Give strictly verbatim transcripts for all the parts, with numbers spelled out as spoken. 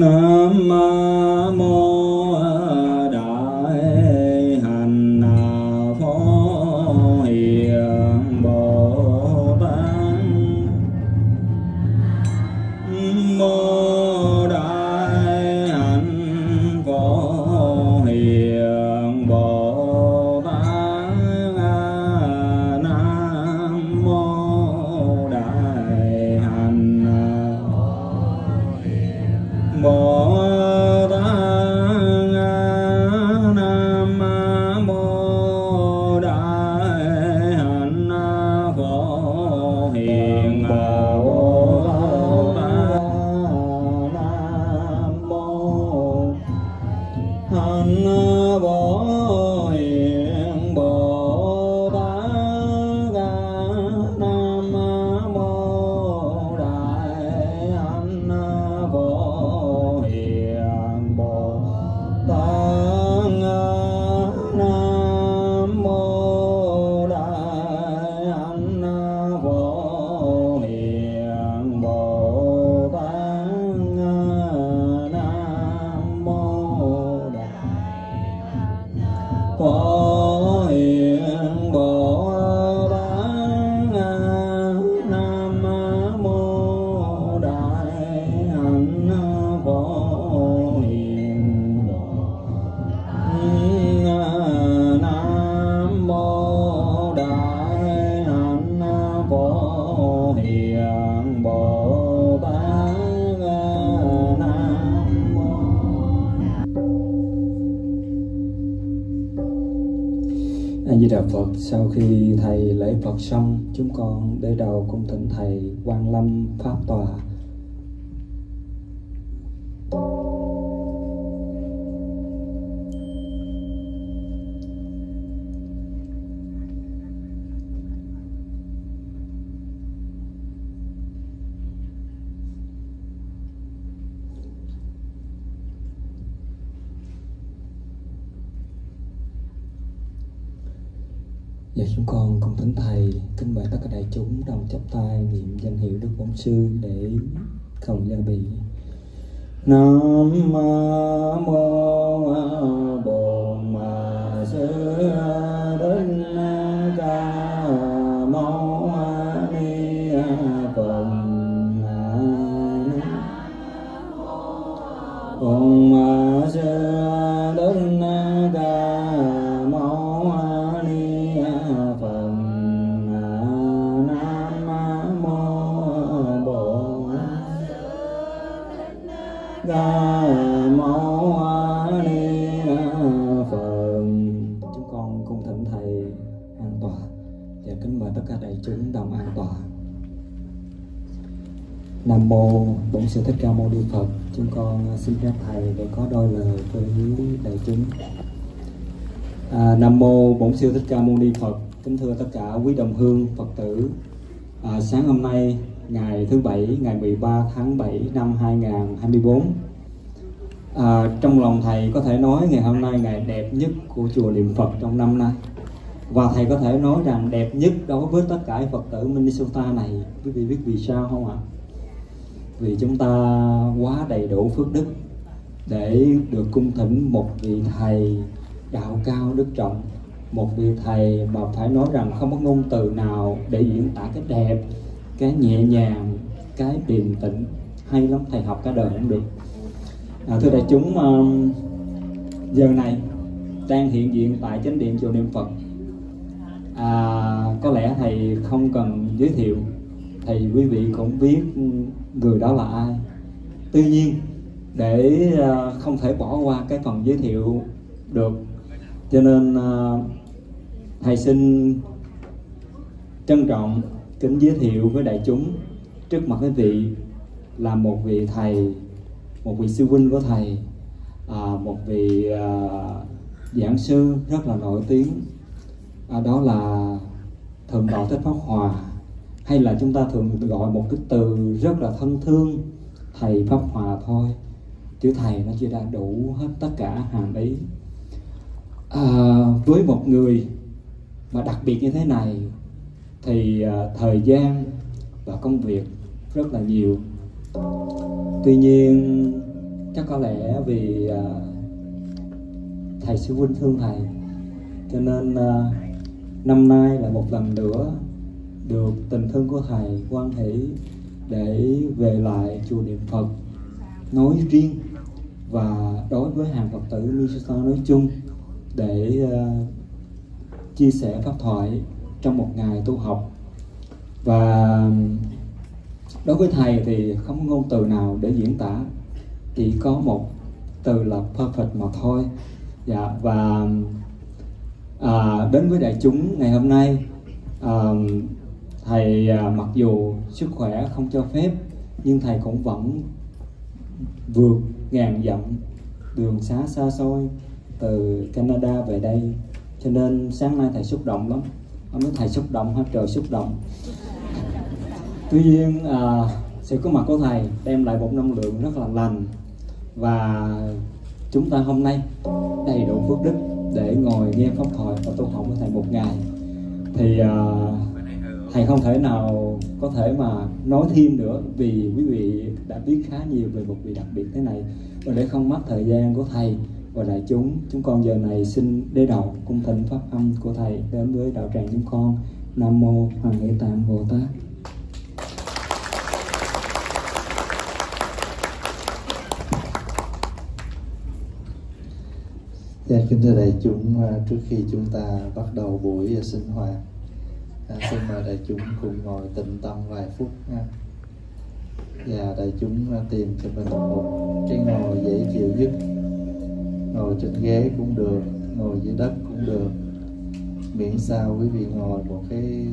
Nam mô Đại Hành Phổ Hiền Bồ Tát mô Đại Hành Phổ Hiền Bồ Tát Nam mô Đại Hành Bồ Tát Nam mô Đại Hạnh Phổ Hiền Bồ Tát Nam mô Hạnh Phổ Hiền Bồ Tát Nam mô Đại Hạnh Phổ Phật. Sau khi thầy lễ Phật xong, chúng con để đầu cung thỉnh thầy Quang Lâm Pháp Tòa. Và chúng con cùng thỉnh thầy kính mời tất cả đại chúng đồng chắp tay niệm danh hiệu Đức Bổn Sư để cầu gia bị. Nam mô Bổn Sư Thích Ca Mâu Ni Phật. Bổn Sư Thích Ca Mâu Ni Phật. Chúng con cung thỉnh thầy an tọa và kính mời tất cả đại chúng đồng an tọa. Nam mô Bổn Sư Thích Ca Mâu Ni Phật. Chúng con xin phép thầy để có đôi lời với đại chúng. à, Nam mô Bổn Sư Thích Ca Mâu Ni Phật. Kính thưa tất cả quý đồng hương Phật tử, à, sáng hôm nay ngày thứ Bảy, ngày mười ba tháng bảy năm hai nghìn không trăm hai mươi tư. à, Trong lòng thầy có thể nói ngày hôm nay ngày đẹp nhất của chùa Niệm Phật trong năm nay. Và thầy có thể nói rằng đẹp nhất đối với tất cả Phật tử Minnesota này. Quý vị biết vì sao không ạ? Vì chúng ta quá đầy đủ phước đức để được cung thỉnh một vị thầy đạo cao đức trọng, một vị thầy mà phải nói rằng không có ngôn từ nào để diễn tả cái đẹp, cái nhẹ nhàng, cái điềm tĩnh. Hay lắm, thầy học cả đời cũng được. à, Thưa đại chúng, giờ này đang hiện diện tại chánh điện chùa Niệm Phật. à, Có lẽ thầy không cần giới thiệu, thầy quý vị cũng biết người đó là ai. Tuy nhiên, để không thể bỏ qua cái phần giới thiệu được, cho nên thầy xin trân trọng kính giới thiệu với đại chúng trước mặt quý vị là một vị thầy, một vị sư huynh của thầy, à, một vị à, giảng sư rất là nổi tiếng, à, đó là Thượng tọa Thích Pháp Hòa, hay là chúng ta thường gọi một cái từ rất là thân thương, thầy Pháp Hòa thôi. Chữ thầy nó chưa đã đủ hết tất cả hàm ý. à, Với một người mà đặc biệt như thế này thì à, thời gian và công việc rất là nhiều. Tuy nhiên, Chắc có lẽ vì à, thầy sư huynh thương thầy, cho nên à, năm nay là một lần nữa được tình thương của thầy quan hỷ để về lại chùa Niệm Phật nói riêng và đối với hàng Phật tử Minnesota nói chung, để à, chia sẻ pháp thoại trong một ngày tu học. Và đối với thầy thì không có ngôn từ nào để diễn tả, chỉ có một từ là perfect mà thôi. Dạ, và à, đến với đại chúng ngày hôm nay, à, thầy à, mặc dù sức khỏe không cho phép, nhưng thầy cũng vẫn vượt ngàn dặm đường xá xa xôi từ Canada về đây, cho nên sáng nay thầy xúc động lắm. Không biết thầy xúc động hả? Trời xúc động. Tuy nhiên à, sự có mặt của thầy đem lại một năng lượng rất là lành, và chúng ta hôm nay đầy đủ phước đức để ngồi nghe pháp thoại và tu học với thầy một ngày. Thì à, thầy không thể nào có thể mà nói thêm nữa, vì quý vị đã biết khá nhiều về một vị đặc biệt thế này. Và để không mất thời gian của thầy và đại chúng, chúng con giờ này xin đế đầu cung thỉnh pháp âm của thầy đến với đạo tràng chúng con. Nam mô Hoàng Nghĩa Tạng Bồ Tát. Dạ, kính thưa đại chúng, trước khi chúng ta bắt đầu buổi sinh hoạt, xin mời đại chúng cùng ngồi tĩnh tâm vài phút nha. Dạ, đại chúng tìm cho mình một cái ngồi dễ chịu nhất. Ngồi trên ghế cũng được, ngồi dưới đất cũng được, miễn sao quý vị ngồi một cái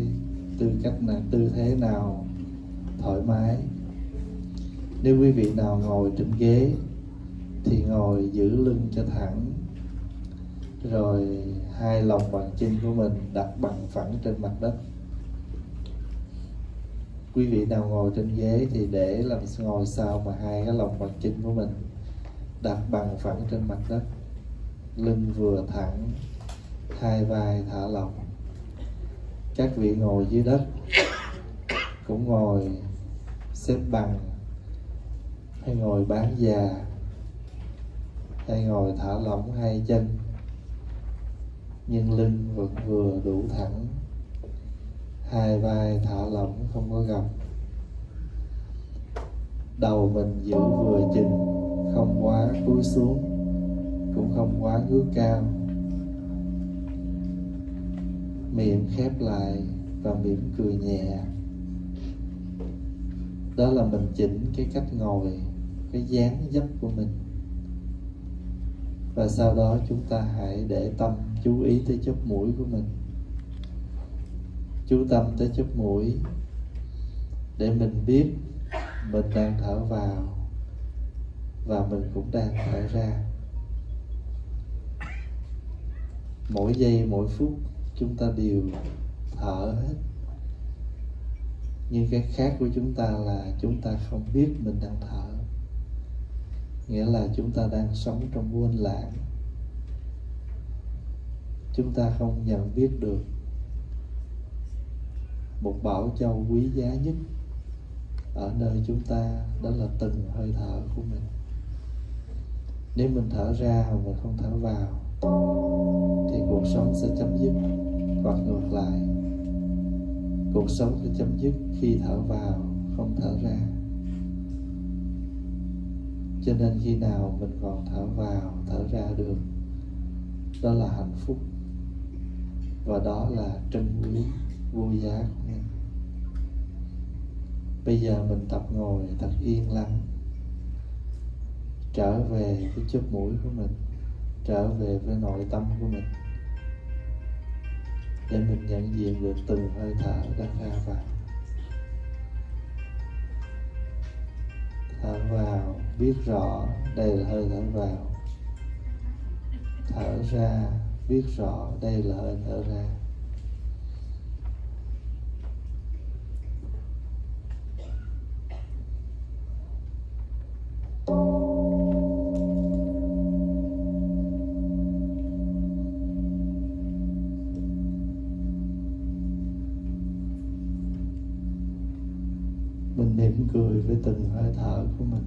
tư cách nào, tư thế nào thoải mái. Nếu quý vị nào ngồi trên ghế thì ngồi giữ lưng cho thẳng, rồi hai lòng bàn chân của mình đặt bằng phẳng trên mặt đất. Quý vị nào ngồi trên ghế thì để làm ngồi sao mà hai cái lòng bàn chân của mình đặt bằng phẳng trên mặt đất, lưng vừa thẳng, hai vai thả lỏng. Các vị ngồi dưới đất cũng ngồi xếp bằng, hay ngồi bán già, hay ngồi thả lỏng hai chân, nhưng lưng vẫn vừa đủ thẳng, hai vai thả lỏng không có gập. Đầu mình giữ vừa chừng, không quá cúi xuống, cũng không quá ngước cao. Miệng khép lại và mỉm cười nhẹ. Đó là mình chỉnh cái cách ngồi, cái dáng dấp của mình. Và sau đó chúng ta hãy để tâm chú ý tới chóp mũi của mình. Chú tâm tới chóp mũi để mình biết mình đang thở vào và mình cũng đang thở ra. Mỗi giây mỗi phút chúng ta đều thở hết, nhưng cái khác của chúng ta là chúng ta không biết mình đang thở, nghĩa là chúng ta đang sống trong buông lỏng. Chúng ta không nhận biết được một bảo châu quý giá nhất ở nơi chúng ta, đó là từng hơi thở của mình. Nếu mình thở ra mà mình không thở vào thì cuộc sống sẽ chấm dứt, hoặc ngược lại, cuộc sống sẽ chấm dứt khi thở vào không thở ra. Cho nên khi nào mình còn thở vào thở ra được, đó là hạnh phúc, và đó là trân quý vô giá của mình. Bây giờ mình tập ngồi thật yên lặng, trở về với chóp mũi của mình, trở về với nội tâm của mình, để mình nhận diện được từng hơi thở đang ra vào. Thở vào, biết rõ đây là hơi thở vào. Thở ra, biết rõ đây là hơi thở ra. Mình mỉm cười với từng hơi thở của mình.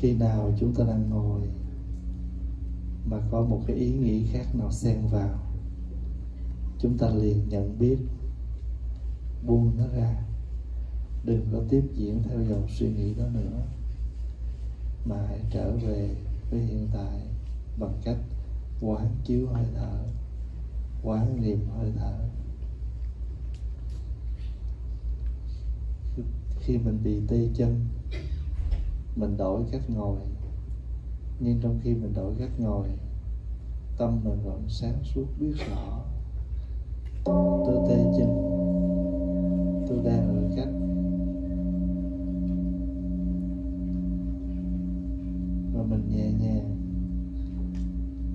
khi nào chúng ta đang ngồi mà có một cái ý nghĩ khác nào xen vào, chúng ta liền nhận biết, buông nó ra, đừng có tiếp diễn theo dòng suy nghĩ đó nữa, mà hãy trở về với hiện tại bằng cách quán chiếu hơi thở, quán niệm hơi thở. Khi mình bị tê chân, mình đổi cách ngồi, nhưng trong khi mình đổi cách ngồi, tâm mình vẫn sáng suốt biết rõ tôi tê chân, tôi đang ở cách và mình nhẹ nhàng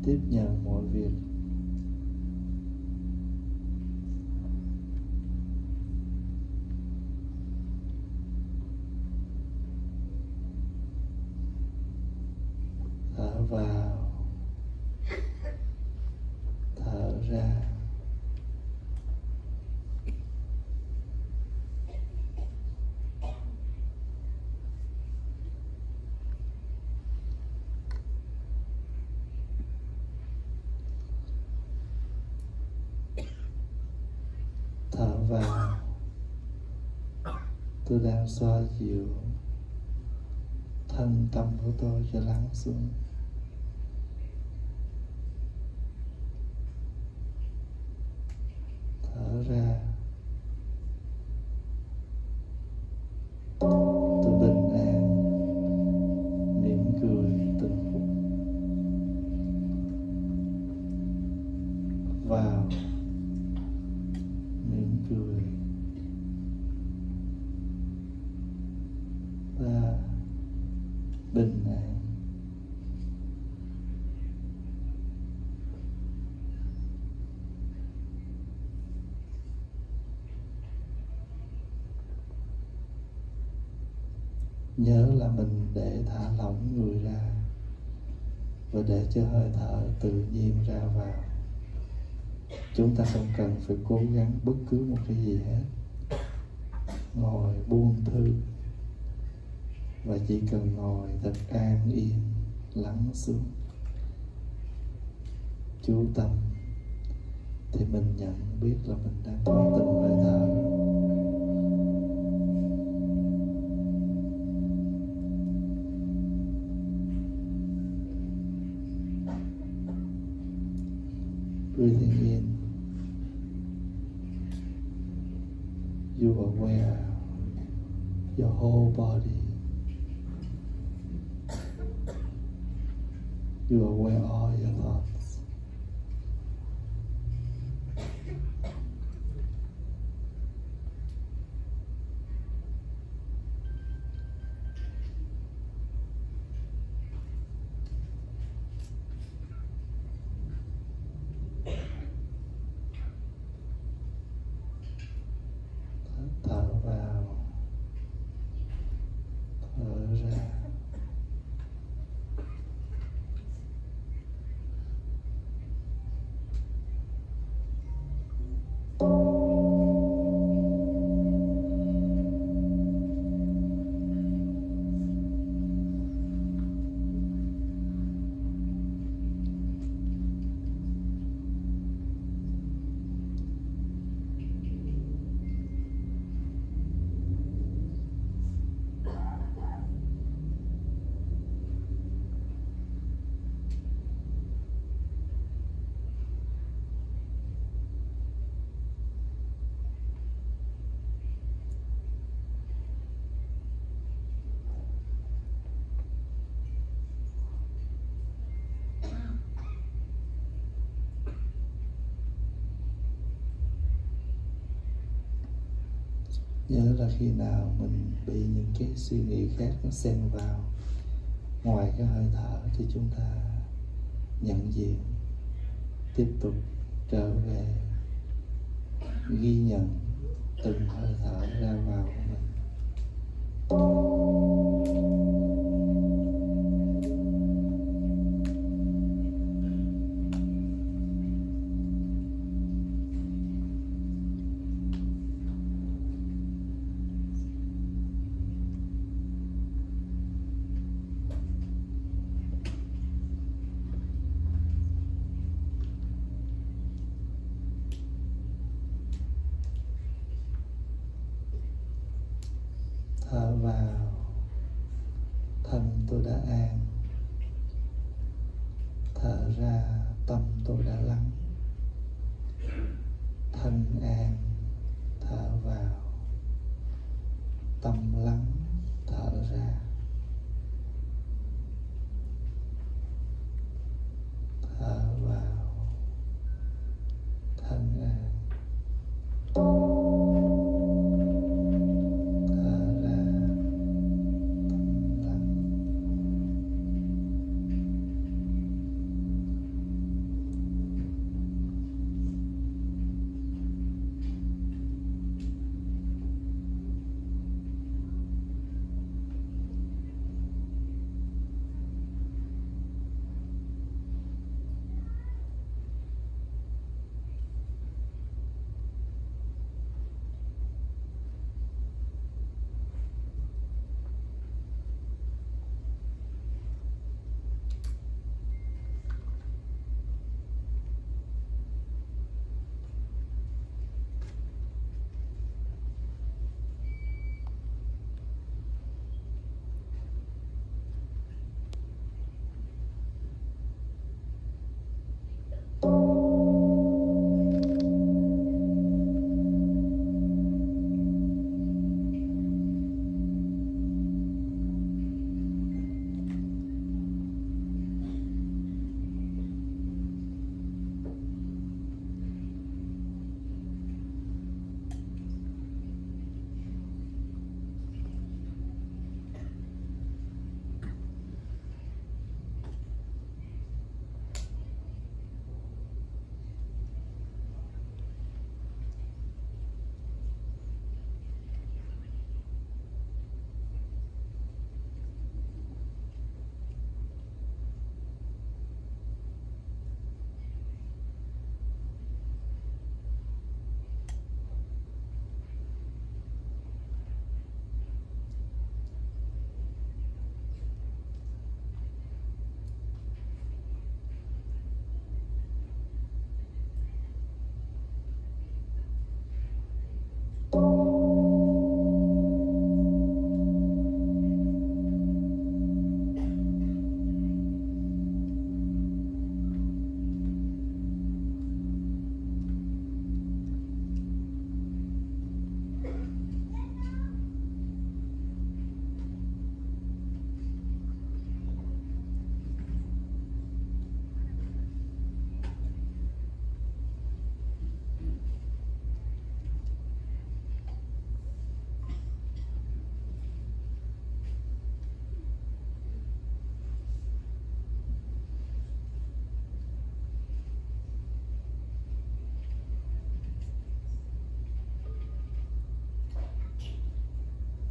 tiếp nhận mọi việc. Vào, thở ra. Thở vào, tôi đang xoa dịu thân tâm của tôi cho lắng xuống. Ra, tôi bình an mỉm cười từng phút. Vào, mỉm cười. Ra, bình an. Nhớ là mình để thả lỏng người ra và để cho hơi thở tự nhiên ra vào. Chúng ta không cần phải cố gắng bất cứ một cái gì hết. Ngồi buông thư và chỉ cần ngồi thật an yên, lắng xuống, chú tâm thì mình nhận biết là mình đang có từng hơi thở. Breathing in, you are aware of your whole body. You are aware of all your thoughts. Nhớ là khi nào mình bị những cái suy nghĩ khác nó xen vào ngoài cái hơi thở thì chúng ta nhận diện, tiếp tục trở về ghi nhận từng hơi thở ra vào của mình. thở vào, thân tôi đã an. Thở ra, tâm tôi đã lắng. Thân an, thở vào. Tâm lắng, thở ra. Thở vào, thân an. Thở ra, tâm lắng.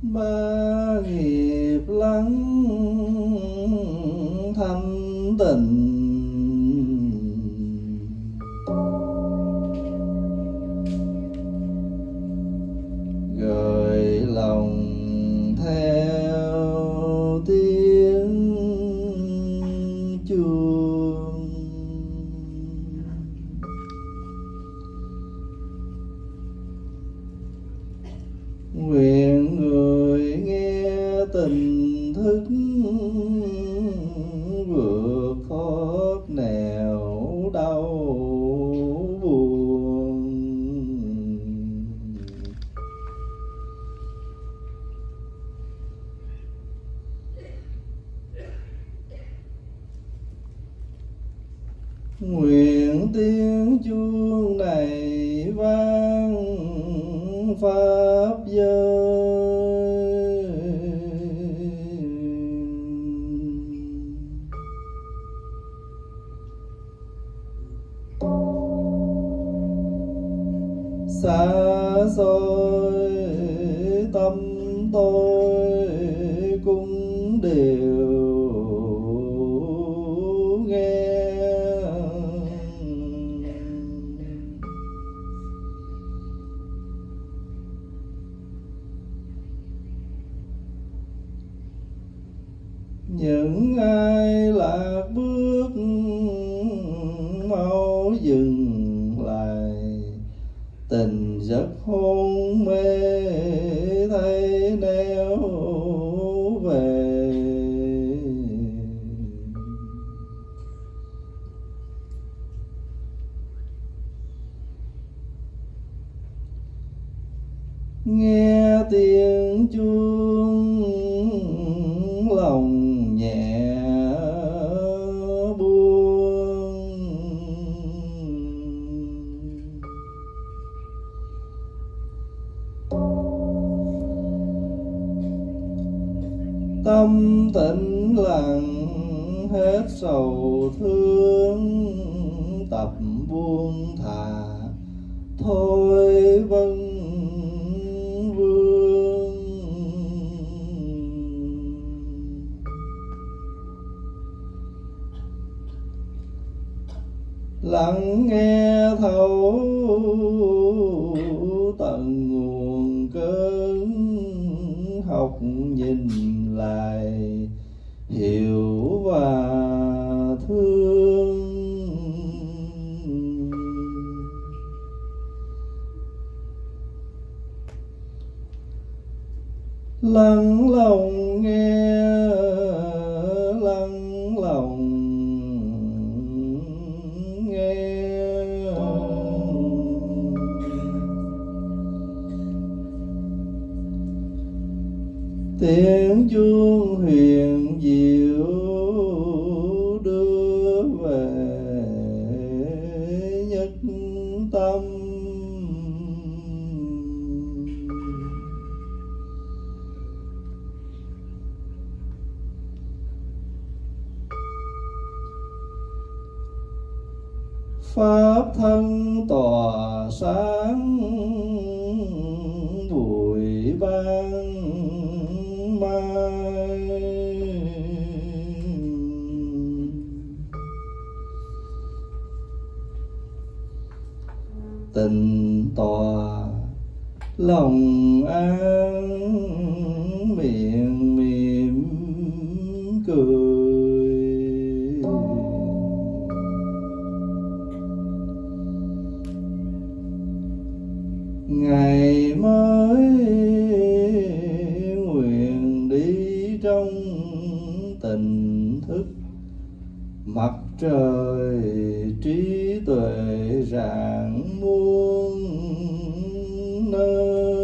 Ba nghiệp lắng thanh tịnh, gợi lòng theo tiếng chuông, nguyện người tình thức vượt thoát nẻo đau buồn, nguyện tiếng chuông này vang pháp giới. Xa xôi tâm tôi cũng đều nghe, những ai lạc bước mau dừng lại, tình giấc hôn mê thấy neo về. Nghe tiếng chuông lòng nhẹ buông, tâm tĩnh lặng hết sầu thương, tập buông thả thôi vâng. Lắng nghe thấu tận nguồn cơn, học nhìn lại hiểu và thương. Lắng lòng nghe, lắng lòng nghe, tiếng chuông huyền diệu đưa về nhất tâm. Pháp thân tỏa sáng bụi ban mai, tình tòa lòng an, miệng mỉm cười. Ngày mới nguyện đi trong tỉnh thức, mặt trời trí tuệ rạng muôn nơi.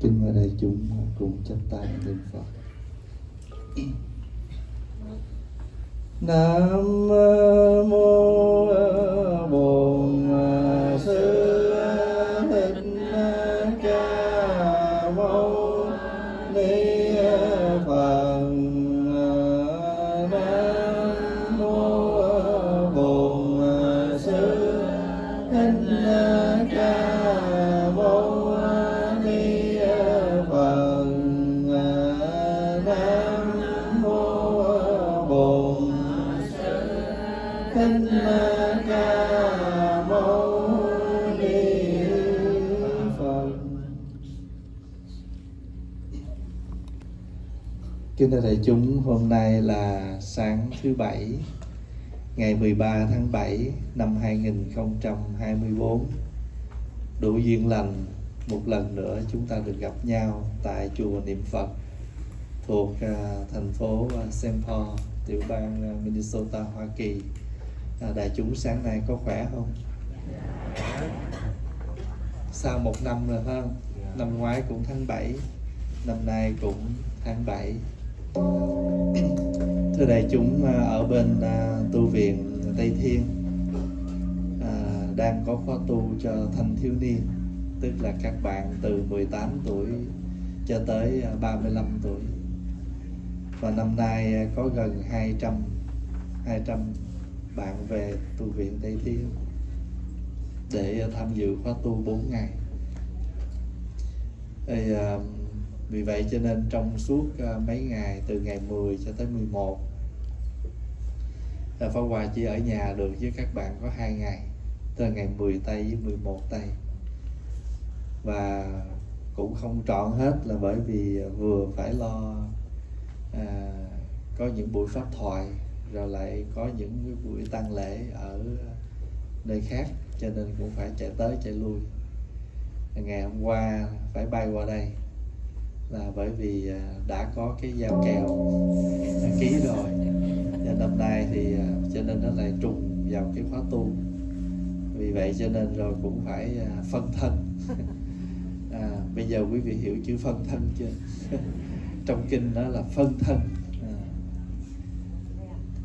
Kính ở đây chúng cùng chắp tay niệm Phật. Nam mô Bổn Sư Thích Ca Mâu Ni Phật. Nam mô Bổn Sư Thích Ca Mâu Ni. Thích Ca Mâu Ni Phật. Kính thưa đại chúng, hôm nay là sáng thứ Bảy, ngày mười ba tháng bảy năm hai nghìn không trăm hai mươi bốn. Đủ duyên lành, một lần nữa chúng ta được gặp nhau tại chùa Niệm Phật thuộc thành phố Saint Paul, tiểu bang Minnesota, Hoa Kỳ. Đại chúng sáng nay có khỏe không? Sau một năm rồi phải không? Năm ngoái cũng tháng bảy, năm nay cũng tháng bảy. Thưa đại chúng, ở bên tu viện Tây Thiên đang có khóa tu cho thanh thiếu niên, tức là các bạn từ mười tám tuổi cho tới ba mươi lăm tuổi. Và năm nay có gần hai trăm bạn về tu viện Tây Thiên để tham dự khóa tu bốn ngày. Thì, vì vậy cho nên trong suốt mấy ngày từ ngày mười cho tới mười một, Pháp Hòa chỉ ở nhà được với các bạn có hai ngày, từ ngày mười tây với mười một tây. và cũng không trọn hết, là bởi vì vừa phải lo à, có những buổi pháp thoại, rồi lại có những buổi tang lễ ở nơi khác, cho nên cũng phải chạy tới chạy lui. Ngày hôm qua phải bay qua đây là bởi vì đã có cái giao kèo đã ký rồi, và năm nay thì cho nên nó lại trùng vào cái khóa tu, vì vậy cho nên rồi cũng phải phân thân. À, bây giờ quý vị hiểu chữ phân thân chưa? Trong kinh đó là phân thân. À,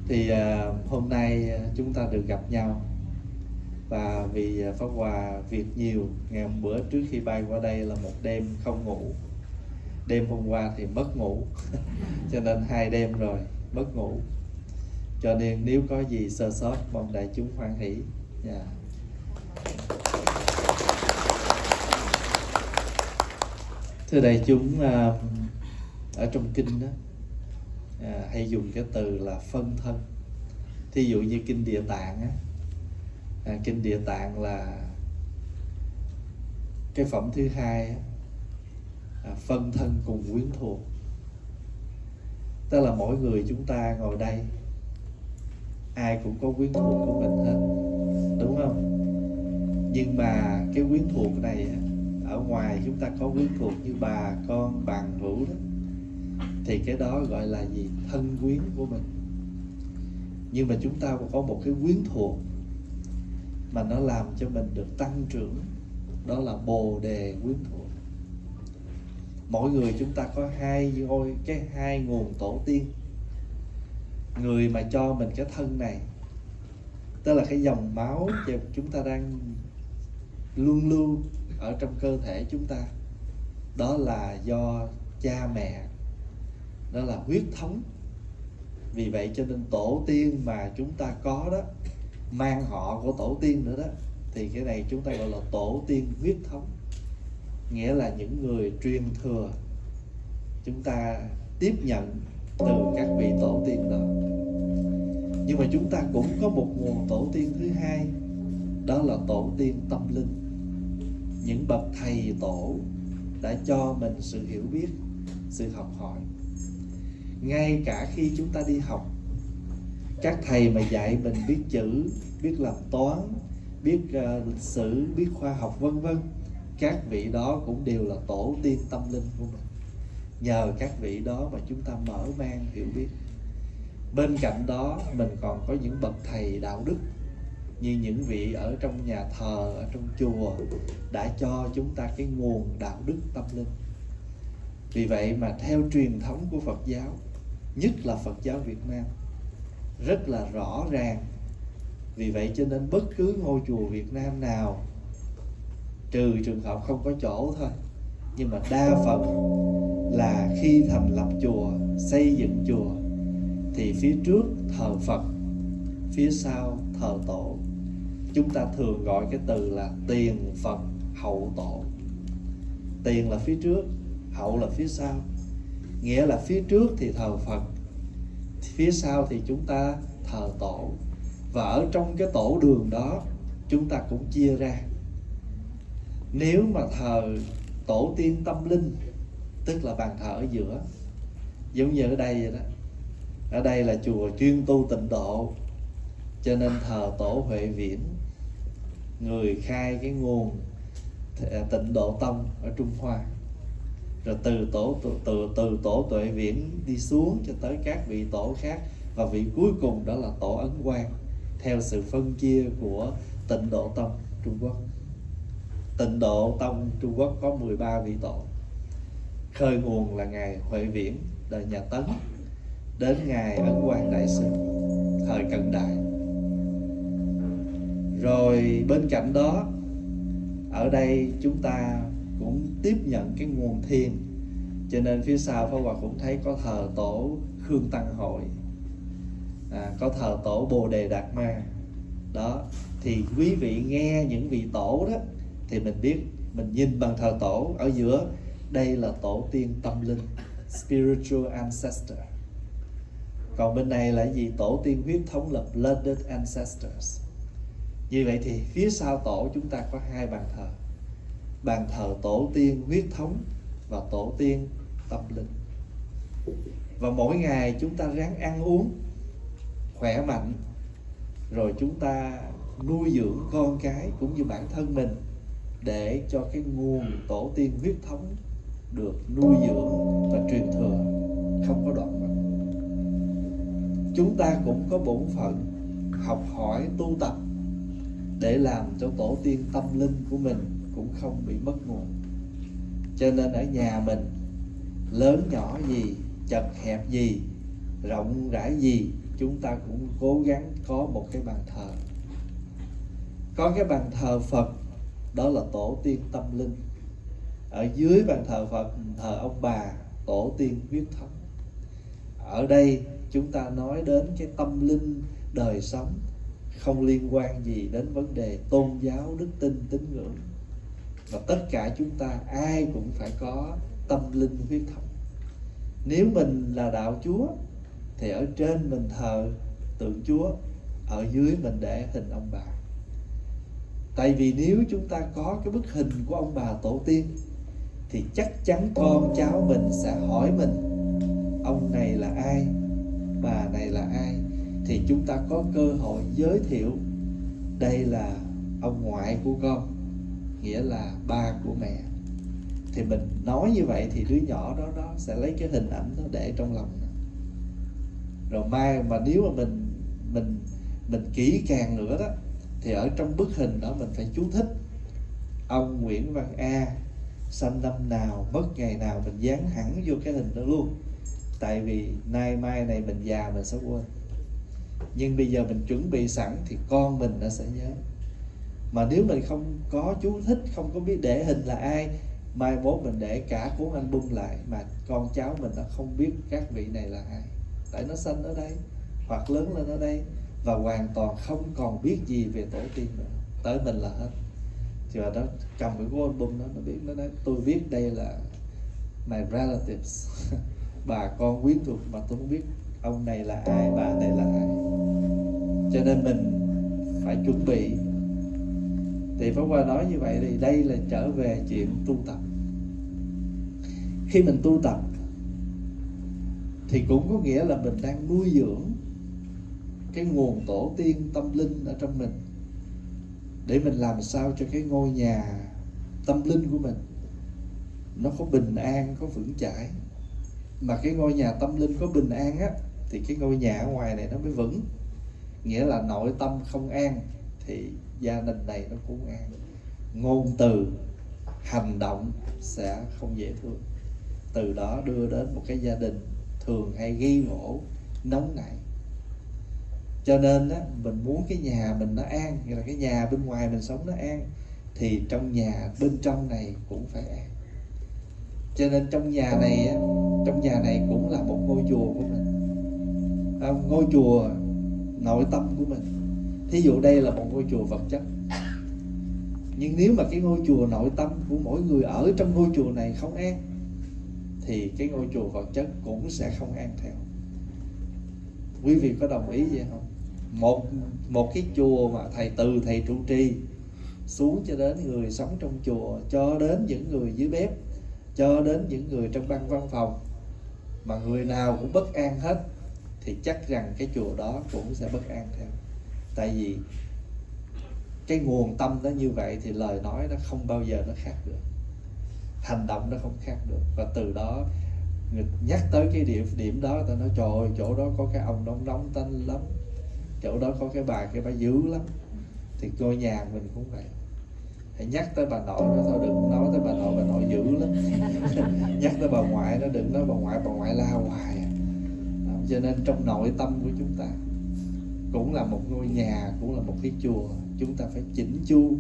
thì à, hôm nay chúng ta được gặp nhau, và vì Pháp Hòa việc nhiều, ngày hôm bữa trước khi bay qua đây là một đêm không ngủ. Đêm hôm qua thì mất ngủ cho nên hai đêm rồi mất ngủ, cho nên nếu có gì sơ sót mong đại chúng hoan hỷ. Yeah. Thưa đại chúng, ở trong kinh đó hay dùng cái từ là phân thân. Thí dụ như kinh Địa Tạng á, kinh Địa Tạng là cái phẩm thứ hai, phân thân cùng quyến thuộc. Tức là mỗi người chúng ta ngồi đây ai cũng có quyến thuộc của mình hết, đúng không? Nhưng mà cái quyến thuộc này, ở ngoài chúng ta có quyến thuộc như bà con bằng hữu đó, thì cái đó gọi là gì? Thân quyến của mình. Nhưng mà chúng ta có một cái quyến thuộc mà nó làm cho mình được tăng trưởng, đó là Bồ Đề quyến thuộc. Mỗi người chúng ta có hai ôi cái hai nguồn tổ tiên, người mà cho mình cái thân này, tức là cái dòng máu chúng ta đang luôn luôn ở trong cơ thể chúng ta, đó là do cha mẹ, đó là huyết thống. Vì vậy cho nên tổ tiên mà chúng ta có đó, mang họ của tổ tiên nữa đó, thì cái này chúng ta gọi là tổ tiên huyết thống, nghĩa là những người truyền thừa chúng ta tiếp nhận từ các vị tổ tiên đó. Nhưng mà chúng ta cũng có một nguồn tổ tiên thứ hai, đó là tổ tiên tâm linh, những bậc thầy tổ đã cho mình sự hiểu biết, sự học hỏi. Ngay cả khi chúng ta đi học, các thầy mà dạy mình biết chữ, biết làm toán, biết uh, lịch sử, biết khoa học vân vân, các vị đó cũng đều là tổ tiên tâm linh của mình. Nhờ các vị đó mà chúng ta mở mang hiểu biết. Bên cạnh đó mình còn có những bậc thầy đạo đức, như những vị ở trong nhà thờ, ở trong chùa, đã cho chúng ta cái nguồn đạo đức tâm linh. Vì vậy mà theo truyền thống của Phật giáo, nhất là Phật giáo Việt Nam, rất là rõ ràng. Vì vậy cho nên bất cứ ngôi chùa Việt Nam nào, trừ trường hợp không có chỗ thôi, nhưng mà đa phần là khi thành lập chùa, xây dựng chùa, thì phía trước thờ Phật, phía sau thờ tổ. Chúng ta thường gọi cái từ là tiền Phật hậu tổ. Tiền là phía trước, hậu là phía sau. Nghĩa là phía trước thì thờ Phật, phía sau thì chúng ta thờ tổ. Và ở trong cái tổ đường đó chúng ta cũng chia ra. Nếu mà thờ tổ tiên tâm linh, tức là bàn thờ ở giữa, giống như ở đây vậy đó. Ở đây là chùa chuyên tu tịnh độ, cho nên thờ tổ Huệ Viễn, người khai cái nguồn tịnh độ tông ở Trung Hoa. Rồi từ tổ, từ, từ, từ tổ Huệ Viễn đi xuống cho tới các vị tổ khác, và vị cuối cùng đó là tổ Ấn Quang, theo sự phân chia của tịnh độ tông Trung Quốc. Tịnh độ tông Trung Quốc có mười ba vị tổ. Khơi nguồn là Ngài Huệ Viễn đời nhà Tấn, đến Ngài Ấn Quang Đại Sư thời cận đại. Rồi bên cạnh đó, ở đây chúng ta cũng tiếp nhận cái nguồn thiền, cho nên phía sau Pháp Hòa cũng thấy có thờ tổ Khương Tăng Hội, à, có thờ tổ Bồ Đề Đạt Ma. Đó, thì quý vị nghe những vị tổ đó thì mình biết, mình nhìn bằng thờ tổ ở giữa, đây là tổ tiên tâm linh, spiritual ancestor. Còn bên này là gì? Tổ tiên huyết thống là blooded ancestors. Như vậy thì phía sau tổ chúng ta có hai bàn thờ. bàn thờ tổ tiên huyết thống và tổ tiên tâm linh. Và mỗi ngày chúng ta ráng ăn uống khỏe mạnh, rồi chúng ta nuôi dưỡng con cái cũng như bản thân mình để cho cái nguồn tổ tiên huyết thống được nuôi dưỡng và truyền thừa không có đoạn mất. Chúng ta cũng có bổn phận học hỏi tu tập để làm cho tổ tiên tâm linh của mình cũng không bị mất nguồn. Cho nên ở nhà mình, lớn nhỏ gì, chật hẹp gì, rộng rãi gì, chúng ta cũng cố gắng có một cái bàn thờ. Có cái bàn thờ Phật, đó là tổ tiên tâm linh. Ở dưới bàn thờ Phật, thờ ông bà, tổ tiên huyết thống. Ở đây chúng ta nói đến cái tâm linh đời sống, không liên quan gì đến vấn đề tôn giáo, đức tin, tín ngưỡng. Và tất cả chúng ta ai cũng phải có tâm linh huyết thống. Nếu mình là đạo Chúa thì ở trên mình thờ tượng Chúa, ở dưới mình để hình ông bà. Tại vì nếu chúng ta có cái bức hình của ông bà tổ tiên thì chắc chắn con cháu mình sẽ hỏi mình, ông này là ai, bà này là ai. Thì chúng ta có cơ hội giới thiệu, đây là ông ngoại của con, nghĩa là ba của mẹ. Thì mình nói như vậy thì đứa nhỏ đó, đó sẽ lấy cái hình ảnh nó để trong lòng. Rồi mai mà nếu mà mình mình mình kỹ càng nữa đó, thì ở trong bức hình đó mình phải chú thích ông Nguyễn Văn A sinh năm nào, mất ngày nào, mình dán hẳn vô cái hình đó luôn. Tại vì nay mai này mình già mình sẽ quên. Nhưng bây giờ mình chuẩn bị sẵn thì con mình nó sẽ nhớ. Mà nếu mình không có chú thích, không có biết để hình là ai, mai mốt mình để cả cuốn album lại mà con cháu mình nó không biết các vị này là ai. Tại nó sinh ở đây hoặc lớn lên ở đây và hoàn toàn không còn biết gì về tổ tiên nữa. Tới mình là hết. Thì nó cầm cái cuốn album đó, nó biết, nó nói tôi biết đây là my relatives, bà con quyến thuộc, mà tôi không biết ông này là ai, bà này là ai. Cho nên mình phải chuẩn bị. Thì Pháp Hòa nói như vậy thì đây là trở về chuyện tu tập. Khi mình tu tập thì cũng có nghĩa là mình đang nuôi dưỡng cái nguồn tổ tiên tâm linh ở trong mình, để mình làm sao cho cái ngôi nhà tâm linh của mình nó có bình an, có vững chãi. Mà cái ngôi nhà tâm linh có bình an á, thì cái ngôi nhà ở ngoài này nó mới vững. Nghĩa là nội tâm không an thì gia đình này nó cũng an. Ngôn từ, hành động sẽ không dễ thương. Từ đó đưa đến một cái gia đình thường hay ghi gỗ, nóng nảy. Cho nên á, mình muốn cái nhà mình nó an, nghĩa là cái nhà bên ngoài mình sống nó an, thì trong nhà bên trong này cũng phải an. Cho nên trong nhà này á, trong nhà này cũng là một ngôi chùa của mình, à, ngôi chùa nội tâm của mình. Thí dụ đây là một ngôi chùa vật chất, nhưng nếu mà cái ngôi chùa nội tâm của mỗi người ở trong ngôi chùa này không an, thì cái ngôi chùa vật chất cũng sẽ không an theo. Quý vị có đồng ý vậy không? Một, một cái chùa mà thầy từ thầy trụ trì xuống cho đến người sống trong chùa, cho đến những người dưới bếp, cho đến những người trong ban văn phòng, mà người nào cũng bất an hết, thì chắc rằng cái chùa đó cũng sẽ bất an theo. Tại vì cái nguồn tâm nó như vậy thì lời nói nó không bao giờ nó khác được, hành động nó không khác được. Và từ đó nhắc tới cái địa điểm đó, ta nói trời ơi, chỗ đó có cái ông đóng đóng tanh lắm, chỗ đó có cái bà kia bà dữ lắm. Thì ngôi nhà mình cũng vậy, hãy nhắc tới bà nội nó thôi, đừng nói tới bà nội bà nội dữ lắm. Nhắc tới bà ngoại nó đừng nói bà ngoại bà ngoại la hoài. Cho nên trong nội tâm của chúng ta cũng là một ngôi nhà, cũng là một cái chùa, chúng ta phải chỉnh chu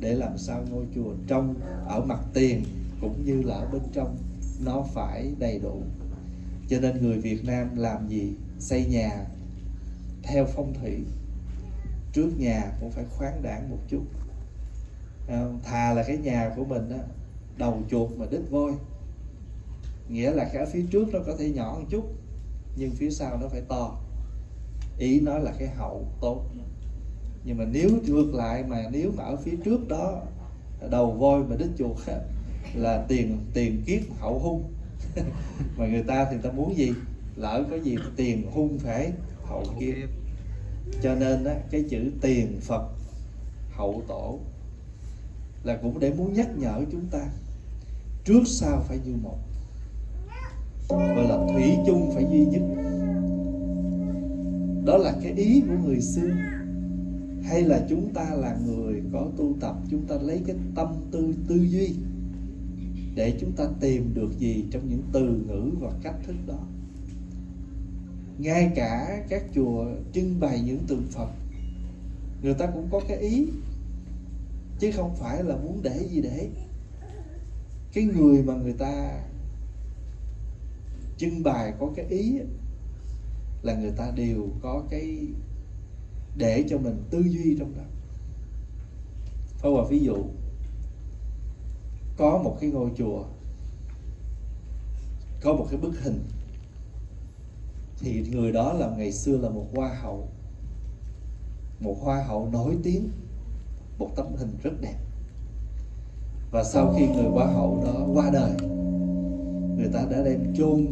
để làm sao ngôi chùa trong ở mặt tiền cũng như là ở bên trong nó phải đầy đủ. Cho nên người Việt Nam làm gì xây nhà theo phong thủy, trước nhà cũng phải khoáng đãng một chút. Thà là cái nhà của mình đó, đầu chuột mà đít voi, nghĩa là cái phía trước nó có thể nhỏ một chút nhưng phía sau nó phải to, ý nói là cái hậu tốt. Nhưng mà nếu ngược lại, mà nếu mà ở phía trước đó đầu voi mà đứt chuột là tiền tiền kiếp hậu hung. Mà người ta thì ta muốn gì, lỡ có gì tiền hung phải hậu kiếp. Cho nên á, cái chữ tiền Phật hậu tổ là cũng để muốn nhắc nhở chúng ta trước sau phải như một, gọi là thủy chung phải duy nhất. Đó là cái ý của người xưa. Hay là chúng ta là người có tu tập, chúng ta lấy cái tâm tư tư duy để chúng ta tìm được gì trong những từ ngữ và cách thức đó. Ngay cả các chùa trưng bày những tượng Phật, người ta cũng có cái ý, chứ không phải là muốn để gì để. Cái người mà người ta trưng bày có cái ý là người ta đều có cái để cho mình tư duy trong đó. Thôi vào ví dụ, có một cái ngôi chùa, có một cái bức hình, thì người đó là ngày xưa là một hoa hậu, một hoa hậu nổi tiếng, một tấm hình rất đẹp. Và sau khi người hoa hậu đó qua đời, người ta đã đem chôn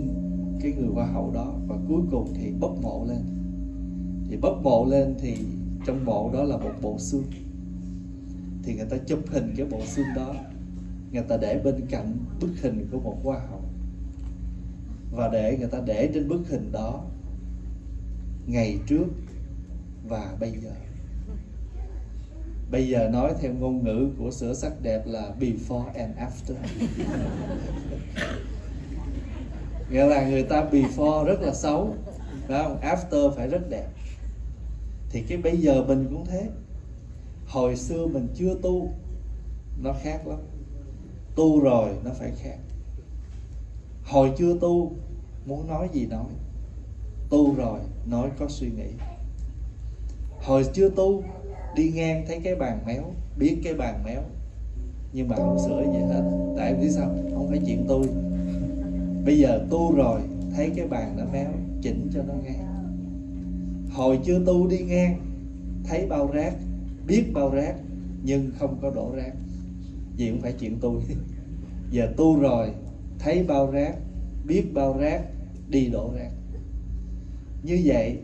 cái người hoa hậu đó, và cuối cùng thì bốc mộ lên. Thì bốc mộ lên thì trong mộ đó là một bộ xương, thì người ta chụp hình cái bộ xương đó, người ta để bên cạnh bức hình của một hoa hậu. Và để người ta để trên bức hình đó ngày trước và bây giờ. Bây giờ nói theo ngôn ngữ của sửa sắc đẹp là before and after. Nghĩa là người ta before rất là xấu, phải không? After phải rất đẹp. Thì cái bây giờ mình cũng thế. Hồi xưa mình chưa tu, nó khác lắm. Tu rồi nó phải khác. Hồi chưa tu, muốn nói gì nói. Tu rồi, nói có suy nghĩ. Hồi chưa tu, đi ngang thấy cái bàn méo, biết cái bàn méo, nhưng mà không sửa gì hết. Tại vì sao? Không phải chuyện tôi. Bây giờ tu rồi, thấy cái bàn đã méo, chỉnh cho nó ngang. Hồi chưa tu đi ngang, thấy bao rác, biết bao rác, nhưng không có đổ rác. Vì cũng phải chuyện tôi. Giờ tu rồi, thấy bao rác, biết bao rác, đi đổ rác. Như vậy,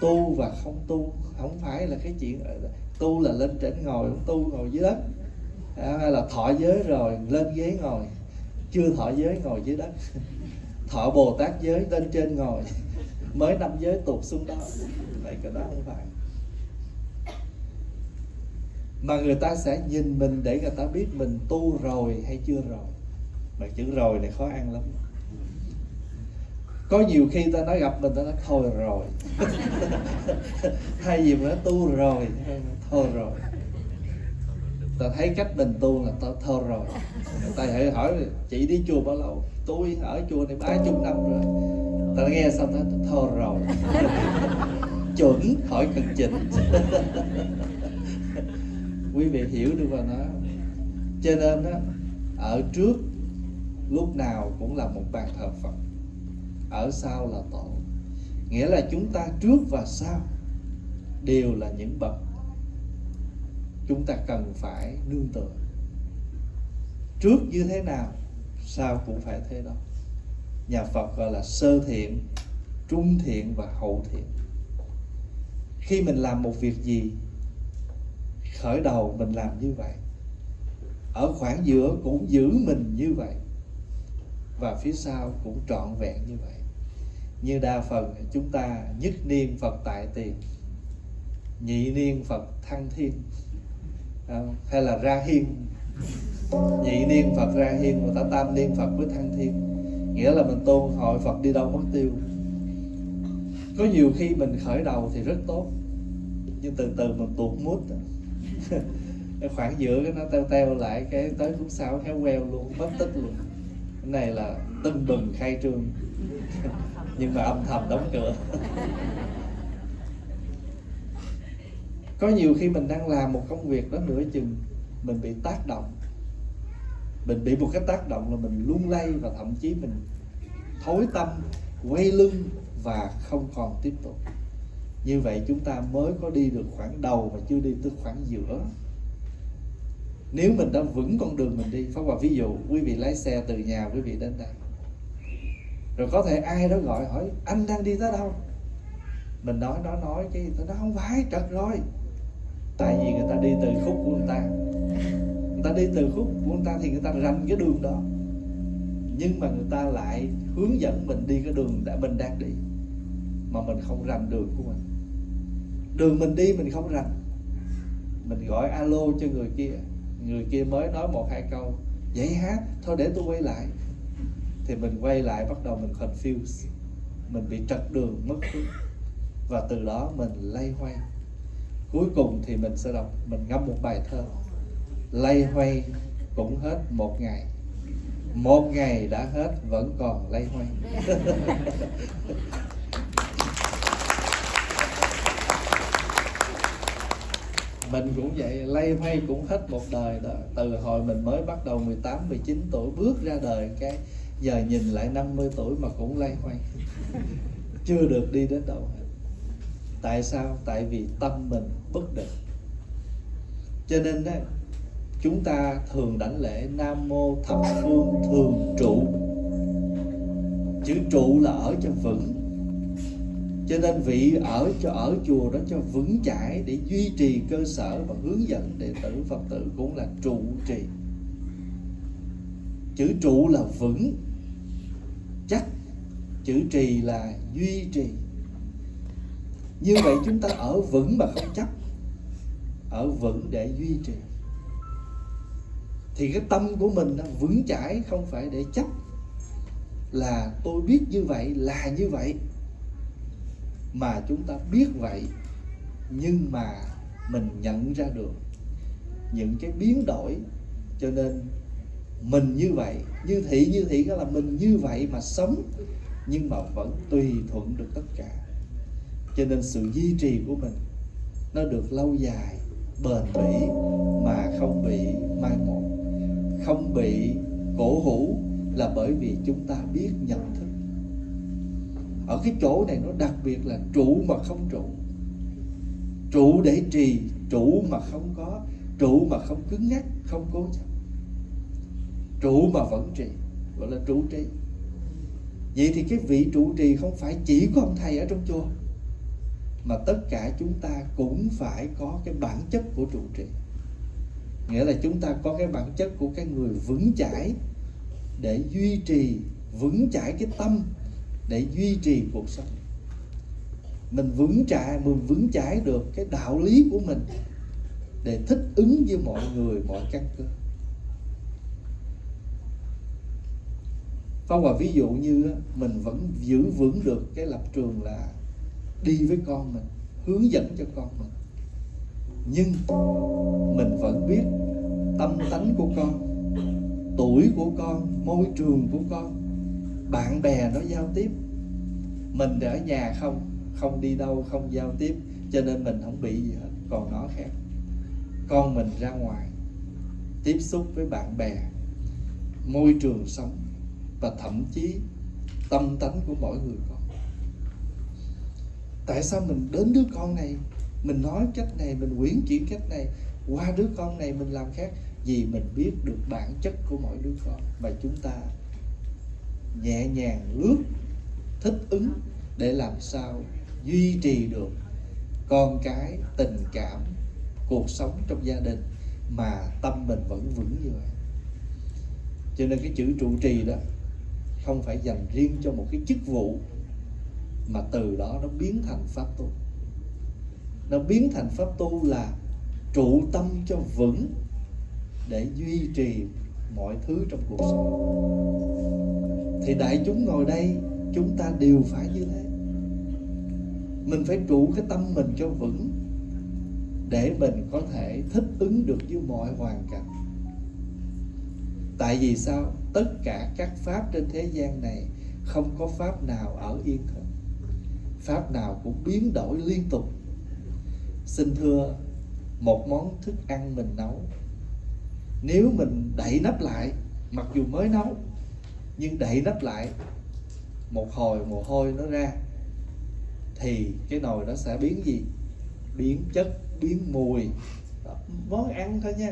tu và không tu không phải là cái chuyện tu là lên trển ngồi, tu ngồi dưới đất, hay là thọ giới rồi lên ghế ngồi. Chưa thọ giới ngồi dưới đất, thọ Bồ Tát giới lên trên ngồi, mới năm giới tuột xuống đó. Vậy cái đó không phải. Mà người ta sẽ nhìn mình để người ta biết mình tu rồi hay chưa rồi. Mà chữ rồi này khó ăn lắm. Có nhiều khi ta nói gặp mình ta nói thôi rồi. Thay vì mình nói tu rồi, thôi rồi. Ta thấy cách mình tu là ta thôi rồi. Ta hãy hỏi chị đi chùa bao lâu? Tôi ở chùa này ba chục năm rồi. Ta nghe xong ta thôi rồi. Chuẩn, hỏi cần chỉnh. Quý vị hiểu được vào nó. Cho nên đó, ở trước lúc nào cũng là một bàn thờ Phật, ở sau là tổ. Nghĩa là chúng ta trước và sau đều là những bậc chúng ta cần phải nương tựa. Trước như thế nào, sau cũng phải thế đó. Nhà Phật gọi là sơ thiện, trung thiện và hậu thiện. Khi mình làm một việc gì, khởi đầu mình làm như vậy, ở khoảng giữa cũng giữ mình như vậy, và phía sau cũng trọn vẹn như vậy. Như đa phần chúng ta nhất niên Phật tại tiền, nhị niên Phật thăng thiên, à, hay là ra hiên. Nhị niên Phật ra hiên, người ta tam niên Phật với thăng thiên. Nghĩa là mình tôn hội Phật đi đâu mất tiêu. Có nhiều khi mình khởi đầu thì rất tốt, nhưng từ từ mình tuột mút. Cái khoảng giữa nó teo teo lại, cái tới lúc sau héo queo luôn, mất tích luôn. Cái này là tưng bừng khai trương nhưng mà âm thầm đóng cửa. Có nhiều khi mình đang làm một công việc đó, nửa chừng mình bị tác động, mình bị một cái tác động là mình lung lay, và thậm chí mình thối tâm, quay lưng và không còn tiếp tục. Như vậy chúng ta mới có đi được khoảng đầu mà chưa đi tới khoảng giữa. Nếu mình đã vững con đường mình đi. Pháp Hòa ví dụ, quý vị lái xe từ nhà quý vị đến đây, rồi có thể ai đó gọi hỏi anh đang đi tới đâu, mình nói nó nói chứ nó không phải trật rồi. Tại vì người ta đi từ khúc của người ta, người ta đi từ khúc của người ta thì người ta rành cái đường đó, nhưng mà người ta lại hướng dẫn mình đi cái đường đã mình đang đi, mà mình không rành đường của mình. Đường mình đi mình không rành, mình gọi alo cho người kia, người kia mới nói một hai câu, vậy hả, thôi để tôi quay lại, thì mình quay lại bắt đầu mình confuse, mình bị trật đường mất hướng, và từ đó mình lay hoay. Cuối cùng thì mình sẽ đọc, mình ngâm một bài thơ: lay hoay cũng hết một ngày, một ngày đã hết vẫn còn lay hoay. Mình cũng vậy, lay hoay cũng hết một đời đó. Từ hồi mình mới bắt đầu mười tám, mười chín tuổi bước ra đời cái, giờ nhìn lại năm mươi tuổi mà cũng lay hoay, chưa được đi đến đâu hết. Tại sao? Tại vì tâm mình bất định. Cho nên đó, chúng ta thường đảnh lễ Nam Mô Thập Phương Thường Trụ. Chữ trụ là ở cho vững. Cho nên vị ở cho ở chùa đó cho vững chãi để duy trì cơ sở và hướng dẫn đệ tử Phật tử cũng là trụ trì. Chữ trụ là vững, chắc. Chữ trì là duy trì. Như vậy chúng ta ở vững mà không chấp, ở vững để duy trì, thì cái tâm của mình nó vững chãi, không phải để chấp là tôi biết như vậy là như vậy, mà chúng ta biết vậy nhưng mà mình nhận ra được những cái biến đổi. Cho nên mình như vậy, như thị như thị đó là mình như vậy mà sống, nhưng mà vẫn tùy thuận được tất cả. Cho nên sự duy trì của mình nó được lâu dài, bền bỉ mà không bị mai một, không bị cổ hủ, là bởi vì chúng ta biết nhận thức. Ở cái chỗ này nó đặc biệt là trụ mà không trụ, trụ để trì, trụ mà không có, trụ mà không cứng nhắc, không cố chấp, trụ mà vẫn trì, gọi là trụ trì. Vậy thì cái vị trụ trì không phải chỉ có ông thầy ở trong chùa, mà tất cả chúng ta cũng phải có cái bản chất của trụ trì. Nghĩa là chúng ta có cái bản chất của cái người vững chãi để duy trì, vững chãi cái tâm để duy trì cuộc sống. Mình vững chãi, mình vững chãi được cái đạo lý của mình để thích ứng với mọi người, mọi căn cơ. Phong hòa ví dụ như mình vẫn giữ vững được cái lập trường là đi với con mình, hướng dẫn cho con mình, nhưng mình vẫn biết tâm tánh của con, tuổi của con, môi trường của con, bạn bè nó giao tiếp. Mình ở nhà không, không đi đâu, không giao tiếp, cho nên mình không bị gì hết. Còn nó khác, con mình ra ngoài tiếp xúc với bạn bè, môi trường sống, và thậm chí tâm tánh của mỗi người con. Tại sao mình đến đứa con này mình nói cách này, mình uyển chuyển cách này, qua đứa con này mình làm khác? Vì mình biết được bản chất của mỗi đứa con, và chúng ta nhẹ nhàng lướt, thích ứng để làm sao duy trì được con cái, tình cảm, cuộc sống trong gia đình mà tâm mình vẫn vững như vậy. Cho nên cái chữ trụ trì đó không phải dành riêng cho một cái chức vụ, mà từ đó nó biến thành pháp tu. Nó biến thành pháp tu là trụ tâm cho vững để duy trì mọi thứ trong cuộc sống. Thì đại chúng ngồi đây, chúng ta đều phải như thế. Mình phải trụ cái tâm mình cho vững để mình có thể thích ứng được với mọi hoàn cảnh. Tại vì sao? Tất cả các pháp trên thế gian này không có pháp nào ở yên hết, pháp nào cũng biến đổi liên tục. Xin thưa, một món thức ăn mình nấu, nếu mình đậy nắp lại, mặc dù mới nấu, nhưng đậy nắp lại, một hồi mồ hôi nó ra, thì cái nồi nó sẽ biến gì? Biến chất, biến mùi. Món ăn thôi nha.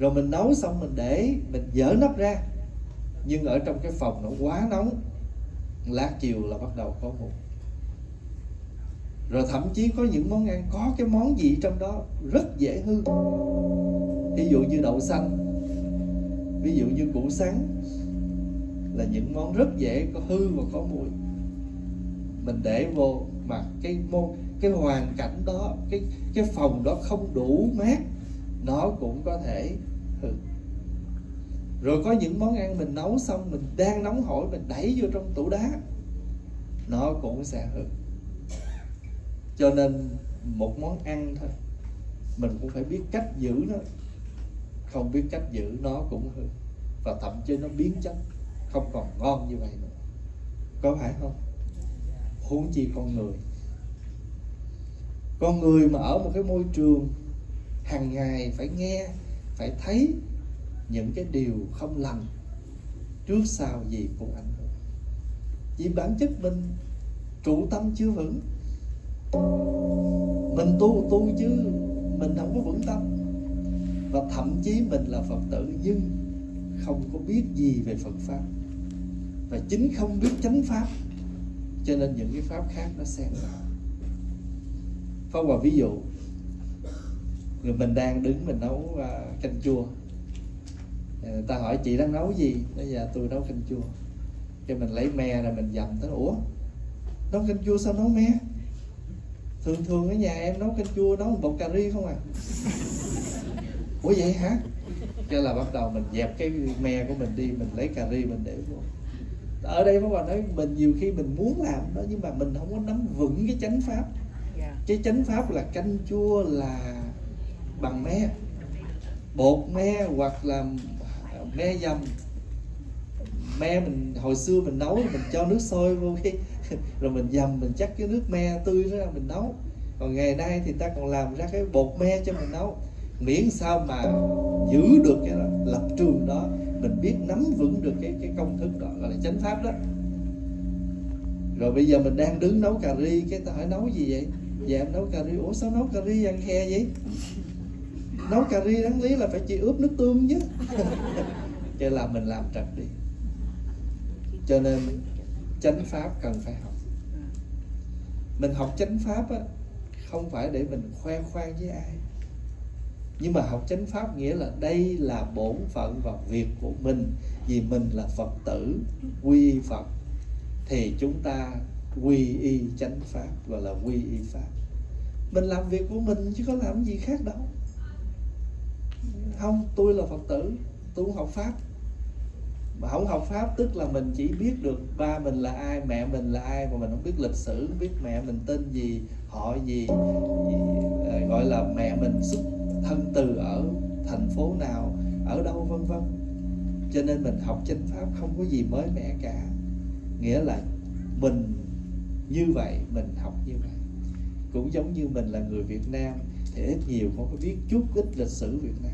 Rồi mình nấu xong mình để mình dỡ nắp ra, nhưng ở trong cái phòng nó quá nóng, lát chiều là bắt đầu có mùi. Rồi thậm chí có những món ăn có cái món gì trong đó rất dễ hư, ví dụ như đậu xanh, ví dụ như củ sắn, là những món rất dễ có hư và có mùi. Mình để vô mà cái mô, cái hoàn cảnh đó, cái, cái phòng đó không đủ mát, nó cũng có thể hư. Rồi có những món ăn mình nấu xong, mình đang nóng hổi, mình đẩy vô trong tủ đá, nó cũng sẽ hư. Cho nên một món ăn thôi, mình cũng phải biết cách giữ nó. Không biết cách giữ nó cũng hư, và thậm chí nó biến chất, không còn ngon như vậy nữa. Có phải không? Huống chi con người. Con người mà ở một cái môi trường hàng ngày phải nghe, phải thấy những cái điều không lành, trước sau gì cũng ảnh hưởng. Vì bản chất mình trụ tâm chưa vững. Mình tu tu chứ mình không có vững tâm. Và thậm chí mình là Phật tử nhưng không có biết gì về Phật Pháp, và chính không biết chánh Pháp, cho nên những cái Pháp khác nó xen vào. Phong vào ví dụ, người mình đang đứng mình nấu canh chua, người ta hỏi chị đang nấu gì? Bây giờ tôi nấu canh chua. Cho mình lấy me rồi mình dầm tới. Ủa, nấu canh chua sao nấu me? Thường thường ở nhà em nấu canh chua nấu một bột cà ri không à. Ủa vậy hả? Cho là bắt đầu mình dẹp cái me của mình đi, mình lấy cà ri mình để vô. Ở đây Pháp Hòa nói mình nhiều khi mình muốn làm đó, nhưng mà mình không có nắm vững cái chánh Pháp. Cái chánh Pháp là canh chua là bằng me, bột me hoặc là me dầm. Me mình hồi xưa mình nấu mình cho nước sôi vô cái rồi mình dầm, mình chắc cái nước me tươi đó ra mình nấu. Còn ngày nay thì ta còn làm ra cái bột me cho mình nấu. Miễn sao mà giữ được cái đó, lập trường đó, mình biết nắm vững được cái, cái công thức đó, gọi là chánh Pháp đó. Rồi bây giờ mình đang đứng nấu cà ri, cái ta hỏi nấu gì vậy? Dạ em nấu cà ri. Ủa sao nấu cà ri ăn khe vậy? Nấu cà ri đáng lý là phải chỉ ướp nước tương chứ. Cho là mình làm trật đi. Cho nên chánh Pháp cần phải học. Mình học chánh Pháp á, không phải để mình khoe khoang với ai, nhưng mà học chánh Pháp nghĩa là đây là bổn phận và việc của mình. Vì mình là Phật tử quy y Phật thì chúng ta quy y chánh Pháp, gọi là quy y Pháp. Mình làm việc của mình chứ có làm gì khác đâu. Không, tôi là Phật tử, tôi không học Pháp. Mà không học Pháp tức là mình chỉ biết được ba mình là ai, mẹ mình là ai, mà mình không biết lịch sử, không biết mẹ mình tên gì, họ gì, gì gọi là mẹ mình xuất thân từ ở thành phố nào, ở đâu vân vân. Cho nên mình học chánh Pháp không có gì mới mẻ cả. Nghĩa là mình như vậy, mình học như vậy. Cũng giống như mình là người Việt Nam thì ít nhiều cũng có biết chút ít lịch sử Việt Nam.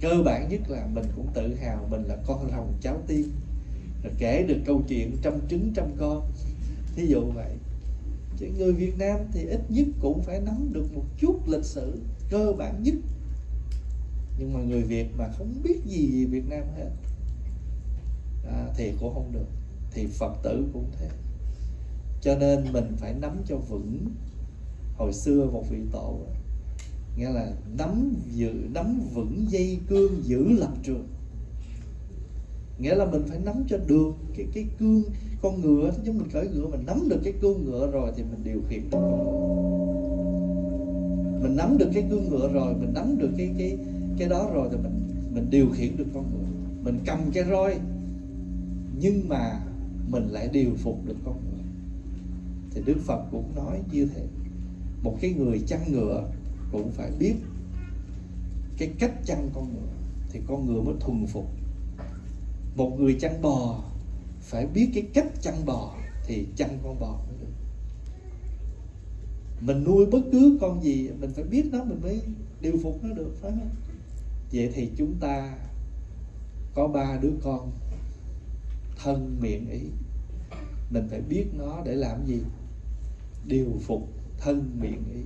Cơ bản nhất là mình cũng tự hào mình là con rồng cháu tiên, rồi kể được câu chuyện trăm trứng trăm con, thí dụ vậy. Chứ người Việt Nam thì ít nhất cũng phải nắm được một chút lịch sử cơ bản nhất. Nhưng mà người Việt mà không biết gì về Việt Nam hết à, thì cũng không được. Thì Phật tử cũng thế. Cho nên mình phải nắm cho vững. Hồi xưa một vị tổ nghĩa là nắm giữ, nắm vững dây cương giữ lập trường. Nghĩa là mình phải nắm cho được cái cái cương con ngựa. Giống mình cởi ngựa, mình nắm được cái cương ngựa rồi thì mình điều khiển được con ngựa. Mình nắm được cái cương ngựa rồi, mình nắm được cái cái cái đó rồi thì mình mình điều khiển được con ngựa. Mình cầm cái roi nhưng mà mình lại điều phục được con ngựa. Thì Đức Phật cũng nói như thế. Một cái người chăn ngựa cũng phải biết cái cách chăn con ngựa thì con ngựa mới thuần phục. Một người chăn bò phải biết cái cách chăn bò thì chăn con bò mới được. Mình nuôi bất cứ con gì mình phải biết nó, mình mới điều phục nó được, phải không? Vậy thì chúng ta có ba đứa con thân miệng ý, mình phải biết nó để làm gì? Điều phục thân miệng ý.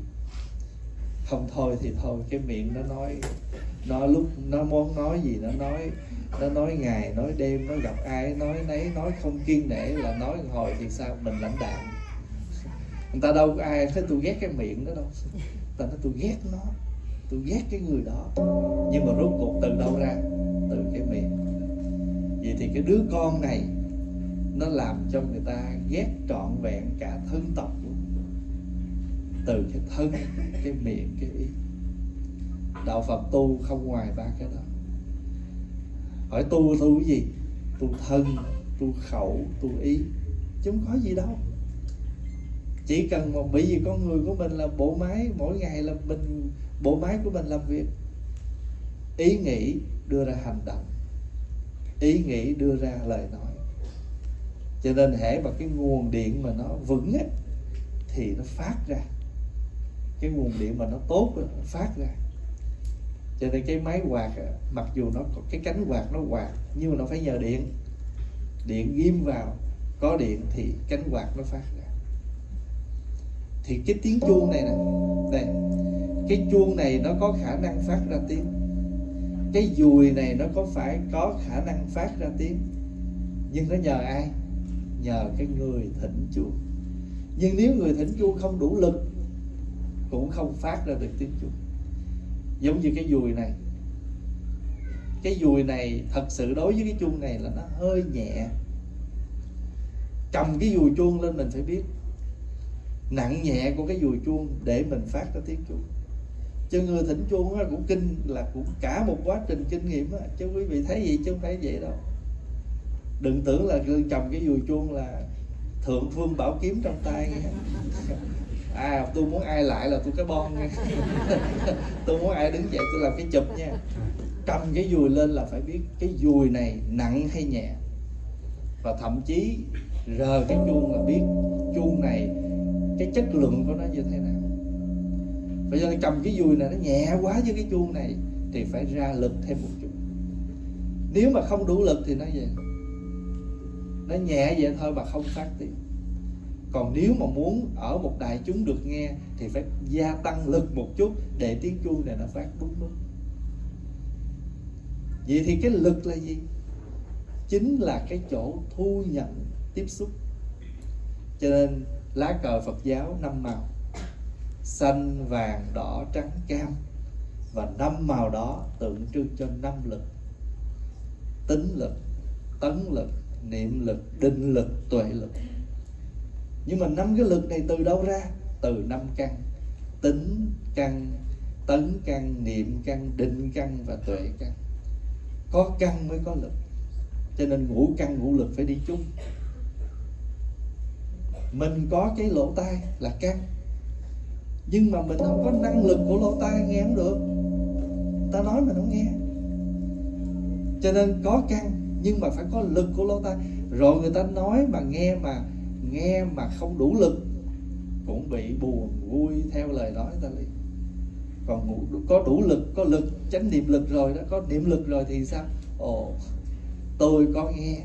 Không thôi thì thôi, cái miệng nó nói nó lúc nó muốn nói gì nó nói, nó nói ngày nói đêm, nó gặp ai nói nấy, nói không kiêng nể, là nói hồi thì sao mình lãnh đạm. Người ta đâu có ai thấy tôi ghét cái miệng đó đâu, ta nói tôi ghét nó, tôi ghét cái người đó, nhưng mà rốt cuộc từ đâu ra? Từ cái miệng. Vậy thì cái đứa con này nó làm cho người ta ghét trọn vẹn cả thân tộc, từ cái thân, cái miệng, cái ý. Đạo Phật tu không ngoài ba cái đó. Hỏi tu tu cái gì? Tu thân, tu khẩu, tu ý, chứ không có gì đâu. Chỉ cần mà bởi vì con người của mình là bộ máy, mỗi ngày là mình bộ máy của mình làm việc. Ý nghĩ đưa ra hành động, ý nghĩ đưa ra lời nói. Cho nên hễ mà cái nguồn điện mà nó vững ấy, thì nó phát ra. Cái nguồn điện mà nó tốt ấy, nó phát ra. Cho nên cái máy quạt ấy, mặc dù nó có cái cánh quạt nó quạt, nhưng mà nó phải nhờ điện. Điện ghim vào, có điện thì cánh quạt nó phát ra. Thì cái tiếng chuông này nè, đây, cái chuông này nó có khả năng phát ra tiếng. Cái dùi này nó có phải có khả năng phát ra tiếng, nhưng nó nhờ ai? Nhờ cái người thỉnh chuông. Nhưng nếu người thỉnh chuông không đủ lực cũng không phát ra được tiếng chuông. Giống như cái dùi này, cái dùi này thật sự đối với cái chuông này là nó hơi nhẹ. Cầm cái dùi chuông lên mình phải biết nặng nhẹ của cái dùi chuông để mình phát ra tiếng chuông. Cho người thỉnh chuông cũng kinh, là cũng cả một quá trình kinh nghiệm đó. Chứ quý vị thấy gì chứ không phải vậy đâu. Đừng tưởng là cầm cái dùi chuông là thượng phương bảo kiếm trong tay. À, tôi muốn ai lại là tôi cái bon nha. Tôi muốn ai đứng dậy tôi làm cái chụp nha. Cầm cái dùi lên là phải biết cái dùi này nặng hay nhẹ. Và thậm chí rờ cái chuông là biết chuông này cái chất lượng của nó như thế nào. Bây giờ cầm cái dùi này nó nhẹ quá với cái chuông này thì phải ra lực thêm một chút. Nếu mà không đủ lực thì nó vậy, nó nhẹ vậy thôi mà không phát tiếng. Còn nếu mà muốn ở một đại chúng được nghe thì phải gia tăng lực một chút để tiếng chuông này nó phát đúng đúng. Vậy thì cái lực là gì? Chính là cái chỗ thu nhận tiếp xúc. Cho nên lá cờ Phật giáo năm màu: xanh, vàng, đỏ, trắng, cam. Và năm màu đó tượng trưng cho năm lực: tính lực, tấn lực, niệm lực, định lực, tuệ lực. Nhưng mà năm cái lực này từ đâu ra? Từ năm căn: tính căn, tấn căn, niệm căn, định căn và tuệ căn. Có căn mới có lực. Cho nên ngũ căn ngũ lực phải đi chung. Mình có cái lỗ tai là căn, nhưng mà mình không có năng lực của lỗ tai nghe không được, ta nói mình không nghe. Cho nên có căn nhưng mà phải có lực của lỗ tai. Rồi người ta nói mà nghe mà nghe mà không đủ lực cũng bị buồn vui theo lời nói ta liền. Còn ngủ, có đủ lực, có lực chánh niệm lực rồi đó, có niệm lực rồi thì sao? Ồ, tôi có nghe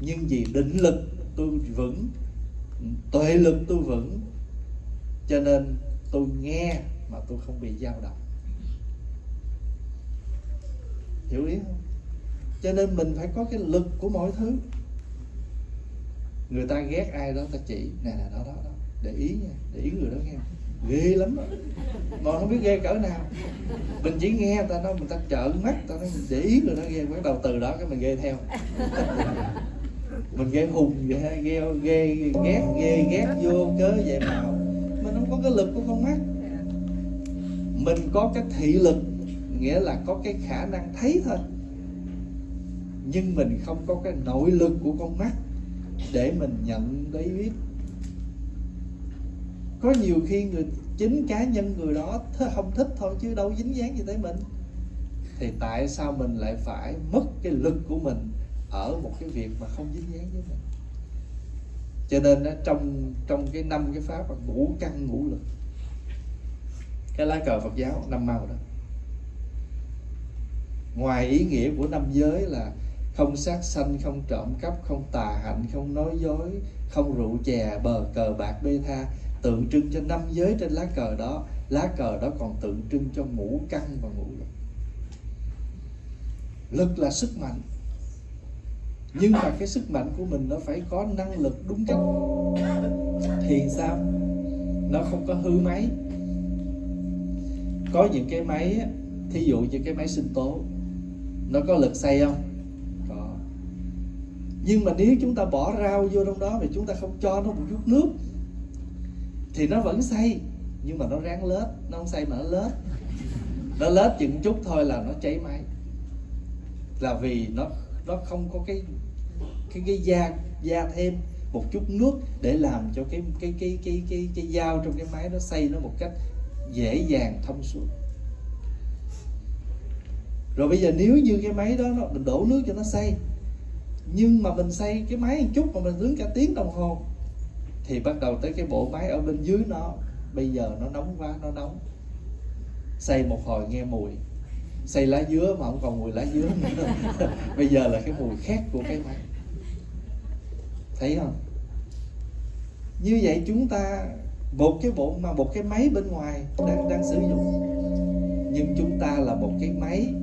nhưng vì định lực tôi vững, tuệ lực tôi vững, cho nên tôi nghe mà tôi không bị dao động. Hiểu ý không? Cho nên mình phải có cái lực của mọi thứ. Người ta ghét ai đó ta chỉ nè nè đó đó đó, để ý nha, để ý người đó nghe ghê lắm đó. Mà không biết ghê cỡ nào, mình chỉ nghe ta nói, mình ta trợn mắt ta nói để ý người đó ghê, bắt đầu từ đó cái mình ghê theo. Mình ghê hùng, ghê ghê ghê ghét, ghê ghét vô cớ vậy mà mình không có cái lực của con mắt. Mình có cái thị lực, nghĩa là có cái khả năng thấy thôi, nhưng mình không có cái nội lực của con mắt để mình nhận lấy biết. Có nhiều khi người chính cá nhân người đó không thích thôi chứ đâu dính dáng gì tới mình. Thì tại sao mình lại phải mất cái lực của mình ở một cái việc mà không dính dáng với mình? Cho nên đó, trong trong cái năm cái pháp là ngũ căn ngũ lực, cái lá cờ Phật giáo năm màu đó. Ngoài ý nghĩa của năm giới là không sát sanh, không trộm cắp, không tà hạnh, không nói dối, không rượu chè, bờ cờ bạc bê tha, tượng trưng cho năm giới trên lá cờ đó. Lá cờ đó còn tượng trưng cho ngũ căn và ngũ lực. Lực là sức mạnh, nhưng mà cái sức mạnh của mình nó phải có năng lực đúng cách thì sao nó không có hư máy. Có những cái máy, thí dụ như cái máy sinh tố, nó có lực xay không? Có. Nhưng mà nếu chúng ta bỏ rau vô trong đó mà chúng ta không cho nó một chút nước thì nó vẫn xay, nhưng mà nó ráng lết, nó không xay mà nó lết. Nó lết chừng chút thôi là nó cháy máy, là vì nó nó không có cái cái cái da da thêm một chút nước để làm cho cái cái cái cái cái cái dao trong cái máy nó xay nó một cách dễ dàng thông suốt. Rồi bây giờ nếu như cái máy đó nó mình đổ nước cho nó xay, nhưng mà mình xay cái máy một chút mà mình nướng cả tiếng đồng hồ thì bắt đầu tới cái bộ máy ở bên dưới nó bây giờ nó nóng quá, nó nóng. Xay một hồi nghe mùi, xay lá dứa mà không còn mùi lá dứa nữa. Bây giờ là cái mùi khác của cái máy. Thấy không? Như vậy chúng ta một cái bộ mà một cái máy bên ngoài đang đang sử dụng, nhưng chúng ta là một cái máy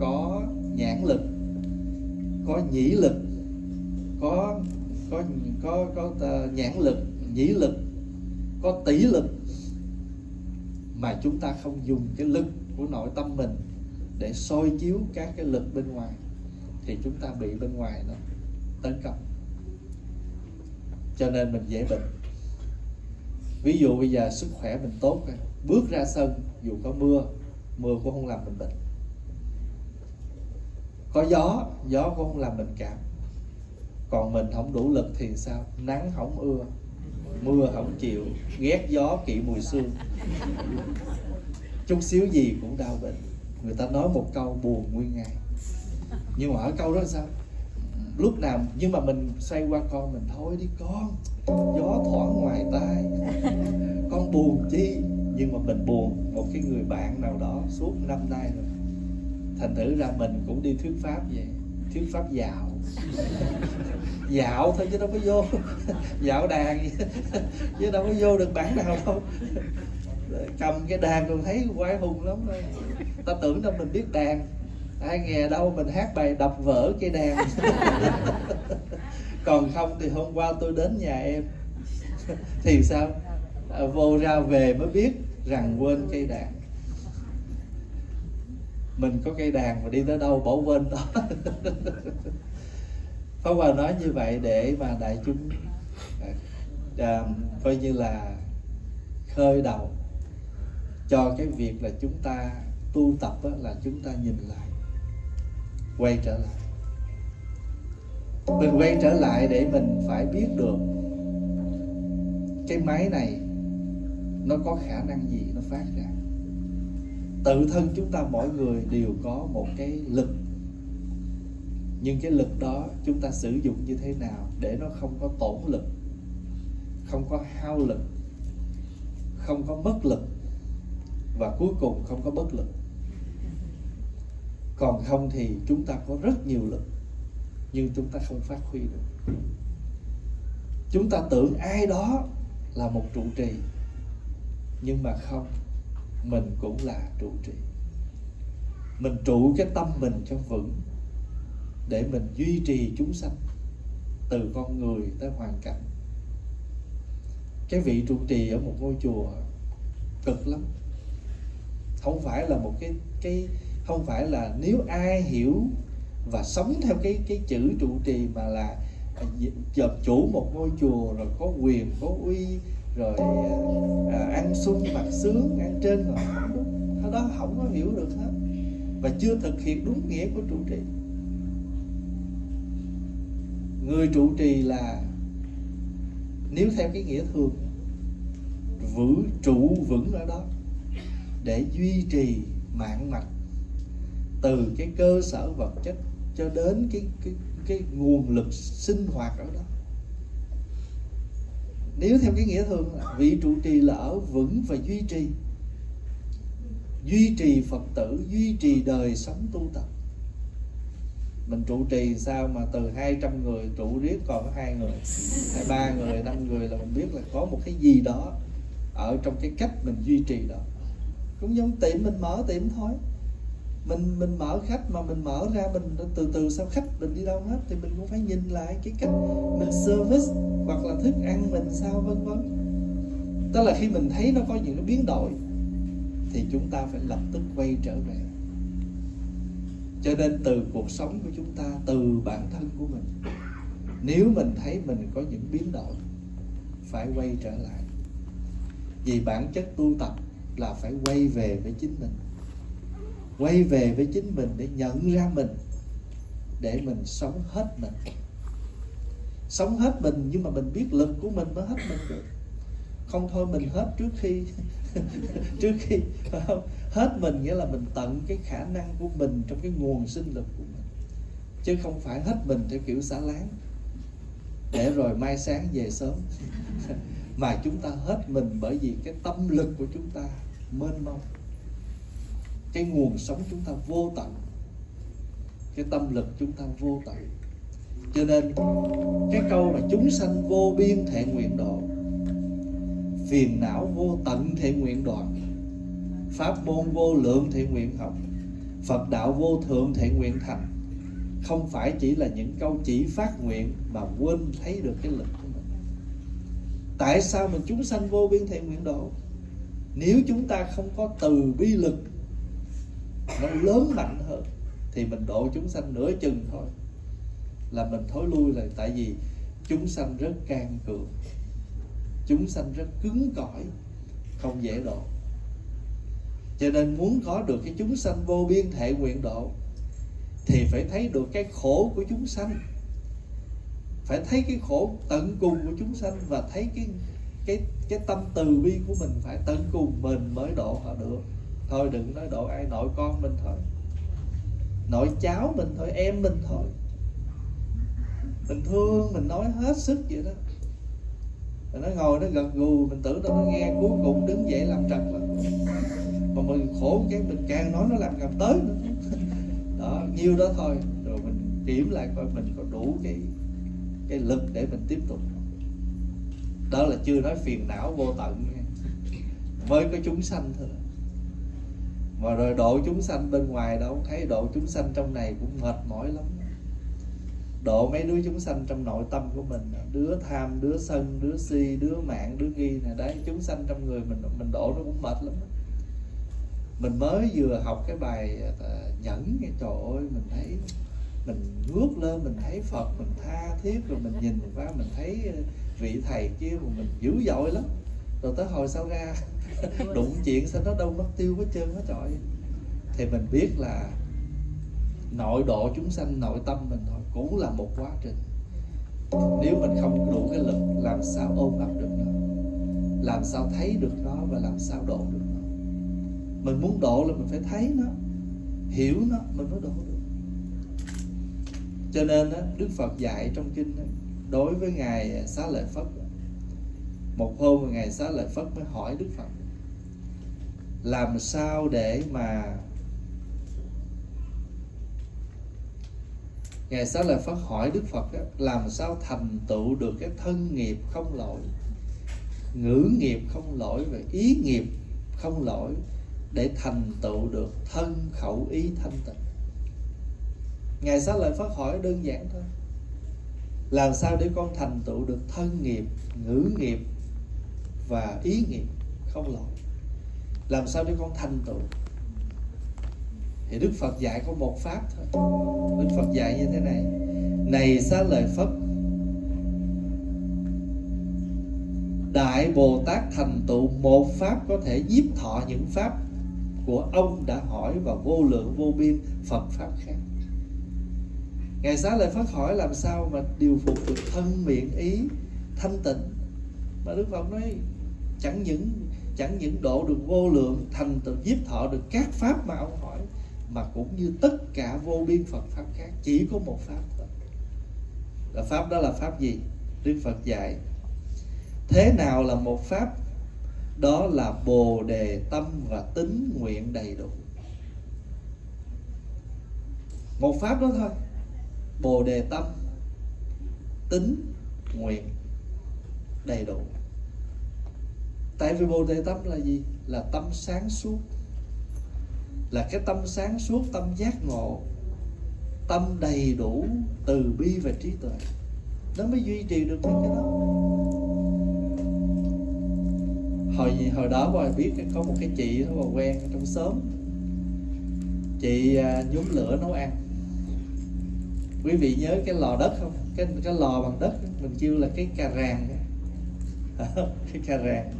có nhãn lực, có nhĩ lực, có có có có uh, nhãn lực, nhĩ lực, có tỷ lực, mà chúng ta không dùng cái lực của nội tâm mình để soi chiếu các cái lực bên ngoài thì chúng ta bị bên ngoài nó tấn công, cho nên mình dễ bệnh. Ví dụ bây giờ sức khỏe mình tốt, bước ra sân dù có mưa, mưa cũng không làm mình bệnh, có gió, gió cũng không làm mình cảm. Còn mình không đủ lực thì sao? Nắng không ưa, mưa không chịu, ghét gió kỵ mùi xương, chút xíu gì cũng đau bệnh. Người ta nói một câu buồn nguyên ngày, nhưng mà ở câu đó sao? Lúc nào nhưng mà mình xoay qua con mình, thôi đi con, gió thoảng ngoài tai, con buồn chi. Nhưng mà mình buồn một cái người bạn nào đó suốt năm nay rồi. Thành thử ra mình cũng đi thuyết pháp vậy, thuyết pháp dạo dạo thôi chứ đâu có vô dạo đàn chứ đâu có vô được bản nào đâu. Cầm cái đàn còn thấy quái hùng lắm đó. Ta tưởng đâu mình biết đàn, ai nghe đâu mình hát bài đập vỡ cây đàn. Còn không thì hôm qua tôi đến nhà em thì sao? À, vô ra về mới biết rằng quên cây đàn. Mình có cây đàn mà đi tới đâu bỏ quên đó. Pháp Hòa nói như vậy để mà đại chúng à, coi như là khơi đầu cho cái việc là chúng ta tu tập á, là chúng ta nhìn lại, quay trở lại. Mình quay trở lại để mình phải biết được cái máy này nó có khả năng gì nó phát ra. Tự thân chúng ta mỗi người đều có một cái lực, nhưng cái lực đó chúng ta sử dụng như thế nào để nó không có tổn lực, không có hao lực, không có mất lực, và cuối cùng không có bất lực. Còn không thì chúng ta có rất nhiều lực nhưng chúng ta không phát huy được. Chúng ta tưởng ai đó là một trụ trì, nhưng mà không, mình cũng là trụ trì. Mình trụ cái tâm mình cho vững để mình duy trì chúng sanh, từ con người tới hoàn cảnh. Cái vị trụ trì ở một ngôi chùa cực lắm. Không phải là một cái cái không phải là nếu ai hiểu và sống theo cái cái chữ trụ trì mà là chợp chủ một ngôi chùa rồi có quyền có uy rồi à, ăn sung mặc sướng, ăn trên rồi đó, đó không có hiểu được hết và chưa thực hiện đúng nghĩa của trụ trì. Người trụ trì là nếu theo cái nghĩa thường vững trụ vững ở đó để duy trì mạng mạch từ cái cơ sở vật chất cho đến cái cái cái nguồn lực sinh hoạt ở đó. Nếu theo cái nghĩa thường là vị trụ trì là ở vững và duy trì, duy trì Phật tử, duy trì đời sống tu tập. Mình trụ trì sao mà từ hai trăm người trụ riết còn có hai người, hai ba người, năm người là mình biết là có một cái gì đó ở trong cái cách mình duy trì đó. Cũng giống tiệm mình mở tiệm thôi, mình mình mở khách mà mình mở ra mình từ từ sau khách mình đi đâu hết thì mình cũng phải nhìn lại cái cách mình service hoặc là thức ăn mình sao vân vân. Tức là khi mình thấy nó có những cái biến đổi thì chúng ta phải lập tức quay trở về. Cho nên từ cuộc sống của chúng ta, từ bản thân của mình, nếu mình thấy mình có những biến đổi phải quay trở lại. Vì bản chất tu tập là phải quay về với chính mình, quay về với chính mình để nhận ra mình, để mình sống hết mình. Sống hết mình nhưng mà mình biết lực của mình mới hết mình được. Không thôi mình hết trước khi trước khi không? Hết mình nghĩa là mình tận cái khả năng của mình trong cái nguồn sinh lực của mình, chứ không phải hết mình theo kiểu xả láng để rồi mai sáng về sớm. Mà chúng ta hết mình bởi vì cái tâm lực của chúng ta mênh mông, cái nguồn sống chúng ta vô tận, cái tâm lực chúng ta vô tận. Cho nên cái câu là chúng sanh vô biên thệ nguyện độ, phiền não vô tận thệ nguyện đoạn, pháp môn vô lượng thệ nguyện học, Phật đạo vô thượng thệ nguyện thành, không phải chỉ là những câu chỉ phát nguyện mà quên thấy được cái lực của mình. Tại sao mình chúng sanh vô biên thệ nguyện độ? Nếu chúng ta không có từ bi lực nó lớn mạnh hơn thì mình độ chúng sanh nửa chừng thôi là mình thối lui rồi. Tại vì chúng sanh rất can cường, chúng sanh rất cứng cỏi, không dễ độ. Cho nên muốn có được cái chúng sanh vô biên thệ nguyện độ thì phải thấy được cái khổ của chúng sanh, phải thấy cái khổ tận cùng của chúng sanh, và thấy cái cái cái tâm từ bi của mình phải tận cùng mình mới độ họ được. Thôi đừng nói độ ai, nội con mình thôi, nội cháu mình thôi, em mình thôi, mình thương mình nói hết sức vậy đó. Rồi nó ngồi nó gật gù, mình tưởng đâu nó nghe, cuối cùng đứng dậy làm trật lắm. Mà mình khổ cái mình càng nói nó làm gặp tới nữa. Đó, nhiêu đó thôi. Rồi mình kiểm lại coi mình có đủ cái cái lực để mình tiếp tục. Đó là chưa nói phiền não vô tận nha, mới có chúng sanh thôi. Mà rồi độ chúng sanh bên ngoài đâu thấy, độ chúng sanh trong này cũng mệt mỏi lắm. Độ mấy đứa chúng sanh trong nội tâm của mình, đứa tham, đứa sân, đứa si, đứa mạng, đứa nghi này đấy, chúng sanh trong người mình mình độ nó cũng mệt lắm đó. Mình mới vừa học cái bài nhẫn, cái trời ơi, mình thấy mình ngước lên mình thấy Phật, mình tha thiết, rồi mình nhìn qua mình thấy vị thầy kia mà mình dữ dội lắm, rồi tới hồi sau ra đụng chuyện sao nó đâu mất tiêu hết trơn hết trời. Thì mình biết là nội độ chúng sanh nội tâm mình thôi cũng là một quá trình. Nếu mình không đủ cái lực làm sao ôm ấp được nó, làm sao thấy được nó và làm sao độ được nó. Mình muốn độ là mình phải thấy nó, hiểu nó, mình mới độ được. Cho nên Đức Phật dạy trong kinh đối với Ngài Xá Lợi Phất. Một hôm Ngài Xá Lợi Phất mới hỏi Đức Phật làm sao để mà... Ngài Xá Lợi Phất hỏi Đức Phật đó, làm sao thành tựu được cái thân nghiệp không lỗi, ngữ nghiệp không lỗi và ý nghiệp không lỗi, để thành tựu được thân khẩu ý thanh tịnh. Ngài Xá Lợi Phất hỏi đơn giản thôi, làm sao để con thành tựu được thân nghiệp, ngữ nghiệp và ý nghiệp không lỗi, làm sao để con thành tựu? Thì Đức Phật dạy có một pháp thôi. Đức Phật dạy như thế này: này Xá Lợi Phất, Đại Bồ Tát thành tựu một pháp có thể nhiếp thọ những pháp của ông đã hỏi và vô lượng vô biên Phật pháp khác. Ngài Xá Lợi Phất hỏi làm sao mà điều phục được thân miệng ý thanh tịnh. Mà Đức Phật nói chẳng những chẳng những độ được vô lượng, thành tựu nhiếp thọ được các pháp mà ông hỏi, mà cũng như tất cả vô biên Phật pháp khác, chỉ có một pháp thôi. Là pháp đó là pháp gì? Đức Phật dạy thế nào là một pháp? Đó là bồ đề tâm và tín nguyện đầy đủ. Một pháp đó thôi, bồ đề tâm, tín nguyện đầy đủ. Tại vì bồ đề tâm là gì? Là tâm sáng suốt. là cái tâm sáng suốt, tâm giác ngộ, tâm đầy đủ từ bi và trí tuệ, nó mới duy trì được những cái đó. Hồi hồi đó bà biết có một cái chị đó, bà quen trong xóm, chị nhúm lửa nấu ăn. Quý vị nhớ cái lò đất không? Cái cái lò bằng đất mình kêu là cái cà ràng. Cái cà ràng.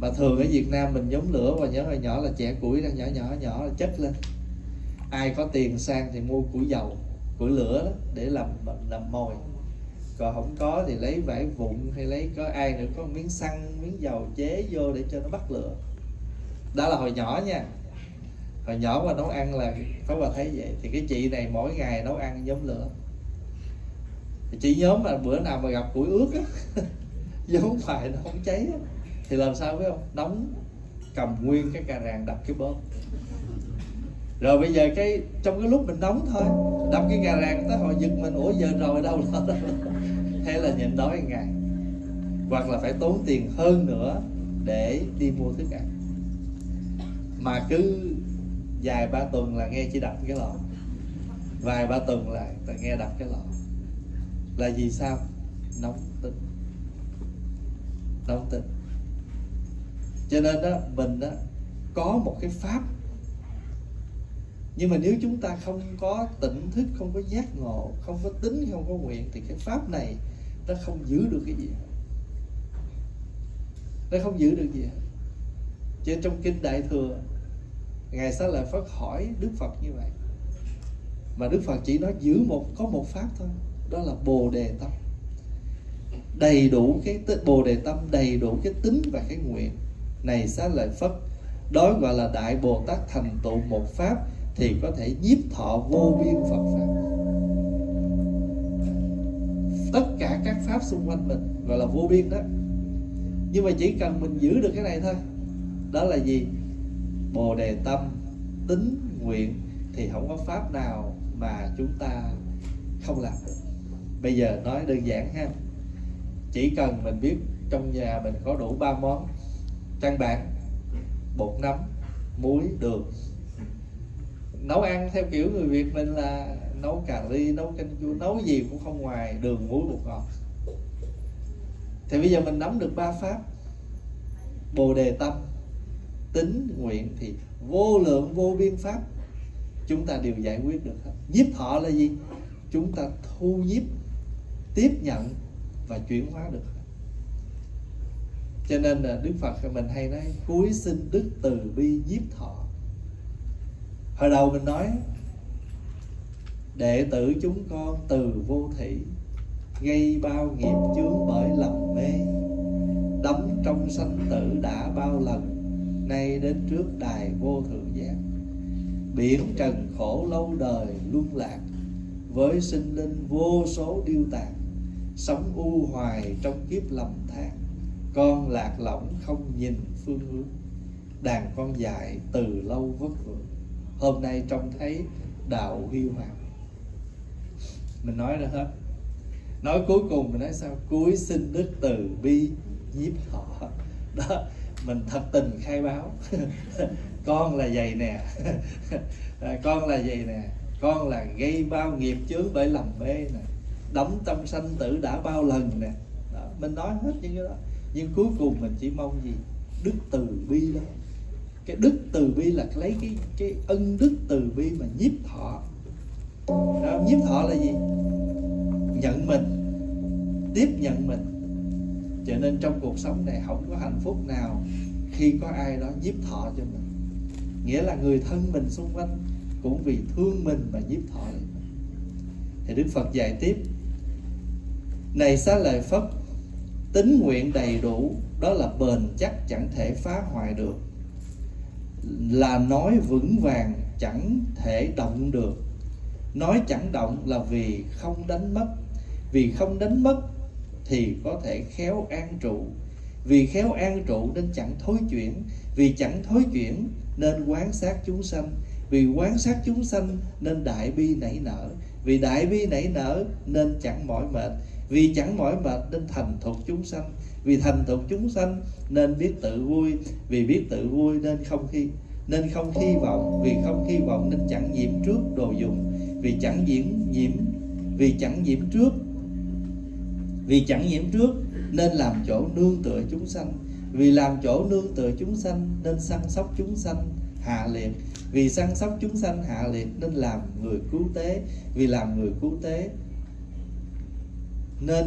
Mà thường ở Việt Nam mình nhúm lửa, và nhớ hồi nhỏ là chẻ củi ra nhỏ nhỏ nhỏ là chất lên. Ai có tiền sang thì mua củi dầu, củi lửa đó, để làm làm mồi. Còn không có thì lấy vải vụn, hay lấy có ai nữa có miếng xăng, miếng dầu chế vô để cho nó bắt lửa. Đó là hồi nhỏ nha. Hồi nhỏ mà nấu ăn là có bà thấy vậy. Thì cái chị này mỗi ngày nấu ăn nhóm lửa. Thì chị nhóm mà bữa nào mà gặp củi ướt á, vô không phải nó không cháy á, thì làm sao biết không? Đóng cầm nguyên cái cà ràng đập cái bóp. Rồi bây giờ cái trong cái lúc mình nóng thôi, đập cái cà ràng tới hồi giật mình, ủa giờ rồi đâu đó. Thế là nhịn đói ngày. Hoặc là phải tốn tiền hơn nữa để đi mua thức ăn. Mà cứ vài ba tuần là nghe chỉ đập cái lò, vài ba tuần là nghe đập cái lò. Là vì sao? Nóng tính. Nóng tính. Cho nên đó, mình đó, có một cái pháp, nhưng mà nếu chúng ta không có tỉnh thức, không có giác ngộ, không có tính, không có nguyện, thì cái pháp này nó không giữ được cái gì hết. Nó không giữ được gì hết. Chứ trong kinh Đại Thừa, Ngài Xá Lợi Phất hỏi Đức Phật như vậy, mà Đức Phật chỉ nói giữ một, có một pháp thôi, đó là Bồ Đề Tâm. Đầy đủ cái Bồ Đề Tâm, đầy đủ cái tính và cái nguyện. Này Xá Lợi Phất, đó gọi là Đại Bồ Tát thành tựu một pháp, thì có thể nhiếp thọ vô biên Phật Pháp. Tất cả các pháp xung quanh mình gọi là vô biên đó. Nhưng mà chỉ cần mình giữ được cái này thôi, đó là gì? Bồ Đề Tâm, tính, nguyện, thì không có pháp nào mà chúng ta không làm được. Bây giờ nói đơn giản ha, chỉ cần mình biết trong nhà mình có đủ ba món căn bản: bột nấm, muối, đường. Nấu ăn theo kiểu người Việt mình là nấu cà ri, nấu canh chua, nấu gì cũng không ngoài đường, muối, bột ngọt. Thì bây giờ mình nắm được ba pháp Bồ Đề Tâm, tính, nguyện, thì vô lượng vô biên pháp chúng ta đều giải quyết được hết. Nhiếp thọ là gì? Chúng ta thu nhiếp, tiếp nhận và chuyển hóa được. Cho nên là Đức Phật mình hay nói cúi xin đức từ bi nhiếp thọ. Hồi đầu mình nói đệ tử chúng con từ vô thị, gây bao nghiệp chướng bởi lầm mê, đắm trong sanh tử đã bao lần, nay đến trước đài vô thượng giác. Biển trần khổ lâu đời luân lạc, với sinh linh vô số điêu tàn, sống u hoài trong kiếp lầm than, con lạc lõng không nhìn phương hướng, đàn con dại từ lâu vất vưởng, hôm nay trông thấy đạo huy hoàng. Mình nói ra hết. Nói cuối cùng mình nói sao? Cuối xin đức từ bi nhiếp họ. Đó, mình thật tình khai báo. Con là vậy nè. Con là vậy nè. Con là gây bao nghiệp chướng bởi lầm mê nè, đóng tâm sanh tử đã bao lần nè. Đó, mình nói hết những cái đó. Nhưng cuối cùng mình chỉ mong gì? Đức từ bi đó. Cái đức từ bi là lấy cái cái ân đức từ bi mà nhiếp thọ. Đó, nhiếp thọ là gì? Nhận mình, tiếp nhận mình. Cho nên trong cuộc sống này không có hạnh phúc nào khi có ai đó nhiếp thọ cho mình. Nghĩa là người thân mình xung quanh cũng vì thương mình mà nhiếp thọ. Thì Đức Phật dạy tiếp: Này Xá Lợi Phất, tín nguyện đầy đủ, đó là bền chắc chẳng thể phá hoại được, là nói vững vàng chẳng thể động được. Nói chẳng động là vì không đánh mất. Vì không đánh mất thì có thể khéo an trụ. Vì khéo an trụ nên chẳng thối chuyển. Vì chẳng thối chuyển nên quán sát chúng sanh. Vì quán sát chúng sanh nên đại bi nảy nở. Vì đại bi nảy nở nên chẳng mỏi mệt. Vì chẳng mỏi mệt nên thành thục chúng sanh. Vì thành tựu chúng sanh nên biết tự vui. Vì biết tự vui nên không khi nên không hy vọng, vì không hy vọng nên chẳng nhiễm trước đồ dùng, vì chẳng nhiễm nhiễm vì chẳng nhiễm trước vì chẳng nhiễm trước nên làm chỗ nương tựa chúng sanh, vì làm chỗ nương tựa chúng sanh nên săn sóc chúng sanh hạ liệt, vì săn sóc chúng sanh hạ liệt nên làm người cứu tế, vì làm người cứu tế nên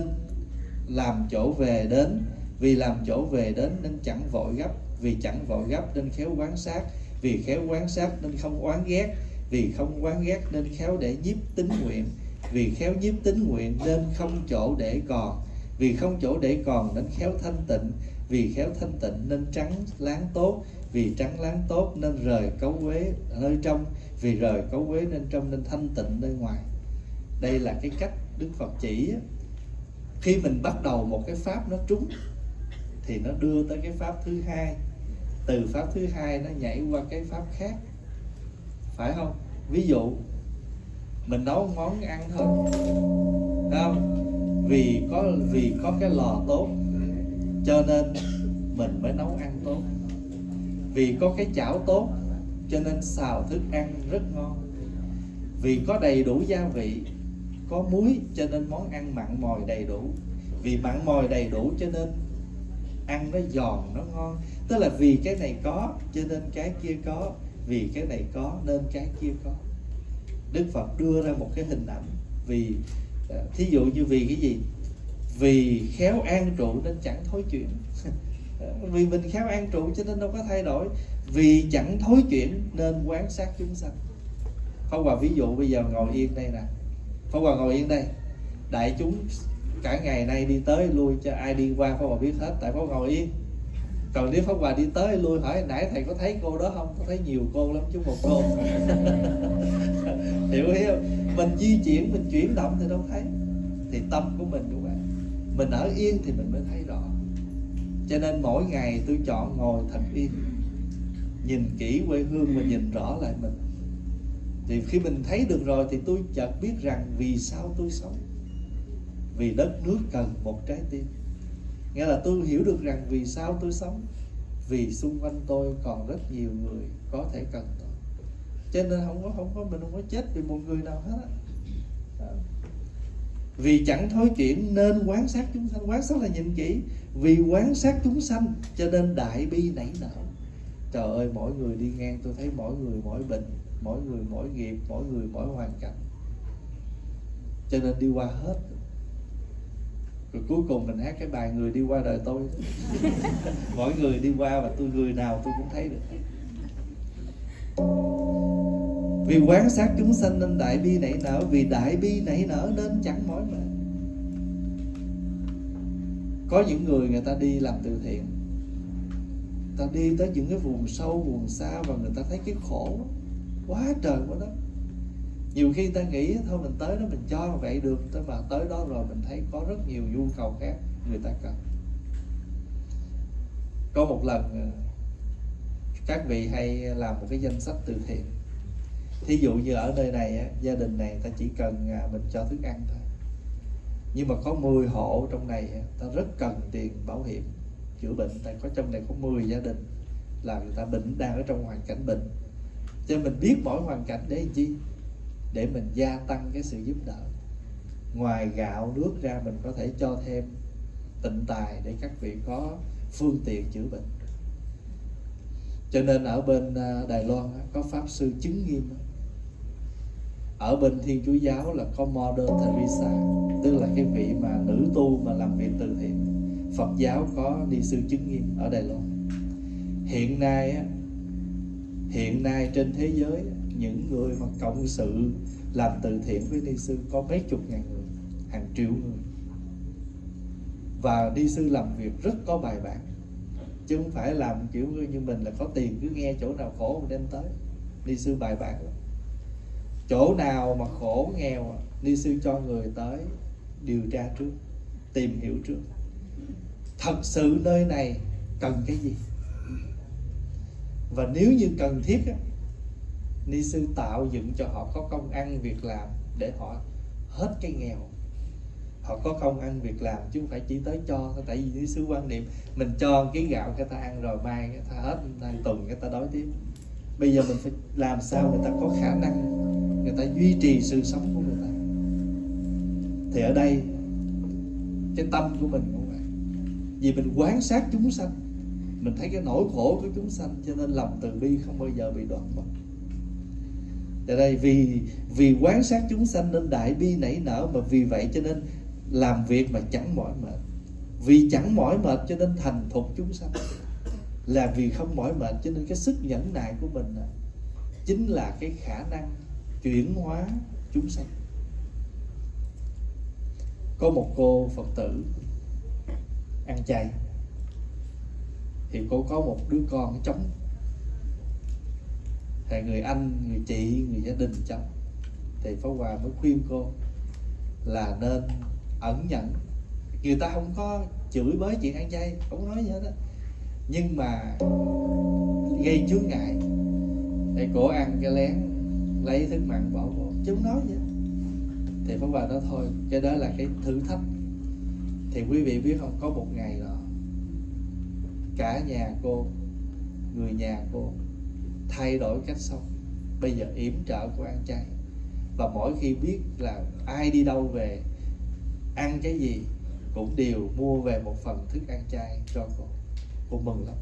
làm chỗ về đến, vì làm chỗ về đến nên chẳng vội gấp, vì chẳng vội gấp nên khéo quán sát, vì khéo quán sát nên không oán ghét, vì không oán ghét nên khéo để nhiếp tín nguyện, vì khéo nhiếp tín nguyện nên không chỗ để còn, vì không chỗ để còn nên khéo thanh tịnh, vì khéo thanh tịnh nên trắng láng tốt, vì trắng láng tốt nên rời cấu uế nơi trong, vì rời cấu uế nên trong nên thanh tịnh nơi ngoài. Đây là cái cách Đức Phật chỉ. Khi mình bắt đầu một cái pháp nó trúng thì nó đưa tới cái pháp thứ hai, từ pháp thứ hai nó nhảy qua cái pháp khác, phải không? Ví dụ mình nấu món ăn thôi, đúng không? Vì có vì có cái lò tốt cho nên mình mới nấu ăn tốt, vì có cái chảo tốt cho nên xào thức ăn rất ngon, vì có đầy đủ gia vị, có muối cho nên món ăn mặn mòi đầy đủ, vì mặn mòi đầy đủ cho nên ăn nó giòn nó ngon. Tức là vì cái này có cho nên cái kia có, vì cái này có nên cái kia có. Đức Phật đưa ra một cái hình ảnh, vì thí dụ như vì cái gì? Vì khéo an trụ nên chẳng thối chuyển. Vì mình khéo an trụ cho nên đâu có thay đổi. Vì chẳng thối chuyển nên quán sát chúng sanh. Pháp Hòa ví dụ bây giờ ngồi yên đây nè, Pháp Hòa ngồi yên đây, đại chúng cả ngày nay đi tới lui cho ai đi qua Pháp Hòa biết hết, tại Pháp Hòa ngồi yên. Còn nếu Pháp Hòa đi tới lui hỏi nãy thầy có thấy cô đó không? Có thấy nhiều cô lắm chứ một cô. Hiểu ý không? Mình di chuyển, mình chuyển động thì đâu thấy. Thì tâm của mình đúng không? Mình ở yên thì mình mới thấy rõ. Cho nên mỗi ngày tôi chọn ngồi thật yên, nhìn kỹ quê hương và nhìn rõ lại mình. Thì khi mình thấy được rồi thì tôi chợt biết rằng vì sao tôi sống. Vì đất nước cần một trái tim. Nghĩa là tôi hiểu được rằng vì sao tôi sống, vì xung quanh tôi còn rất nhiều người có thể cần tôi. Cho nên không có, không có, mình không có chết vì một người nào hết. Vì chẳng thối chuyển nên quán sát chúng sanh. Quán sát là nhìn kỹ. Vì quán sát chúng sanh cho nên đại bi nảy nở. Trời ơi, mỗi người đi ngang tôi thấy mỗi người mỗi bệnh, mỗi người mỗi nghiệp, mỗi người mỗi hoàn cảnh, cho nên đi qua hết. Rồi cuối cùng mình hát cái bài người đi qua đời tôi. Mỗi người đi qua và tôi người nào tôi cũng thấy được. Vì quán sát chúng sanh nên đại bi nảy nở, vì đại bi nảy nở nên chẳng mỏi mệt. Có những người người ta đi làm từ thiện, người ta đi tới những cái vùng sâu vùng xa và người ta thấy cái khổ quá trời quá đất. Nhiều khi người ta nghĩ thôi mình tới đó mình cho vậy được, mà tới đó rồi mình thấy có rất nhiều nhu cầu khác người ta cần. Có một lần các vị hay làm một cái danh sách từ thiện. Thí dụ như ở nơi này, gia đình này ta chỉ cần mình cho thức ăn thôi. Nhưng mà có mười hộ trong này ta rất cần tiền bảo hiểm chữa bệnh. Tại có trong này có mười gia đình là người ta bệnh, đang ở trong hoàn cảnh bệnh. Cho mình biết mỗi hoàn cảnh để chi? Để mình gia tăng cái sự giúp đỡ. Ngoài gạo nước ra mình có thể cho thêm tịnh tài để các vị có phương tiện chữa bệnh. Cho nên ở bên Đài Loan có Pháp sư Chứng Nghiêm. Ở bên Thiên Chúa Giáo là có Mother Teresa, tức là cái vị mà nữ tu mà làm việc từ thiện. Phật giáo có ni sư Chứng Nghiêm ở Đài Loan. Hiện nay Hiện nay trên thế giới, những người mà cộng sự làm từ thiện với ni sư có mấy chục ngàn người, hàng triệu người. Và ni sư làm việc rất có bài bản, chứ không phải làm kiểu như mình là có tiền cứ nghe chỗ nào khổ mình đem tới. Ni sư bài bản lắm. Chỗ nào mà khổ nghèo, ni sư cho người tới điều tra trước, tìm hiểu trước. Thật sự nơi này cần cái gì? Và nếu như cần thiết, ni sư tạo dựng cho họ có công ăn việc làm để họ hết cái nghèo. Họ có công ăn việc làm chứ không phải chỉ tới cho. Tại vì ni sư quan niệm mình cho cái gạo người ta ăn rồi mai người ta hết, tuần người ta đói tiếp. Bây giờ mình phải làm sao người ta có khả năng, người ta duy trì sự sống của người ta. Thì ở đây cái tâm của mình cũng vậy. Vì mình quan sát chúng sanh, mình thấy cái nỗi khổ của chúng sanh, cho nên lòng từ bi không bao giờ bị đoạn mất. Tại đây vì vì quan sát chúng sanh nên đại bi nảy nở, mà vì vậy cho nên làm việc mà chẳng mỏi mệt. Vì chẳng mỏi mệt cho nên thành thục chúng sanh. Là vì không mỏi mệt cho nên cái sức nhẫn nại của mình à, chính là cái khả năng chuyển hóa chúng sanh. Có một cô Phật tử ăn chay, thì cô có một đứa con trống. Thì người anh, người chị, người gia đình trống. Thì Pháp Hòa mới khuyên cô là nên ẩn nhẫn. Người ta không có chửi bới chuyện ăn chay, không nói gì hết á, nhưng mà gây chướng ngại. Thì cổ ăn cái lén lấy thức mặn bỏ bộ, chứ không nói vậy. Thì Pháp Hòa nói thôi, cái đó là cái thử thách. Thì quý vị biết không, có một ngày đó cả nhà cô, người nhà cô thay đổi cách sống. Bây giờ yểm trợ cô ăn chay. Và mỗi khi biết là ai đi đâu về, ăn cái gì, cũng đều mua về một phần thức ăn chay cho cô. Cô mừng lắm.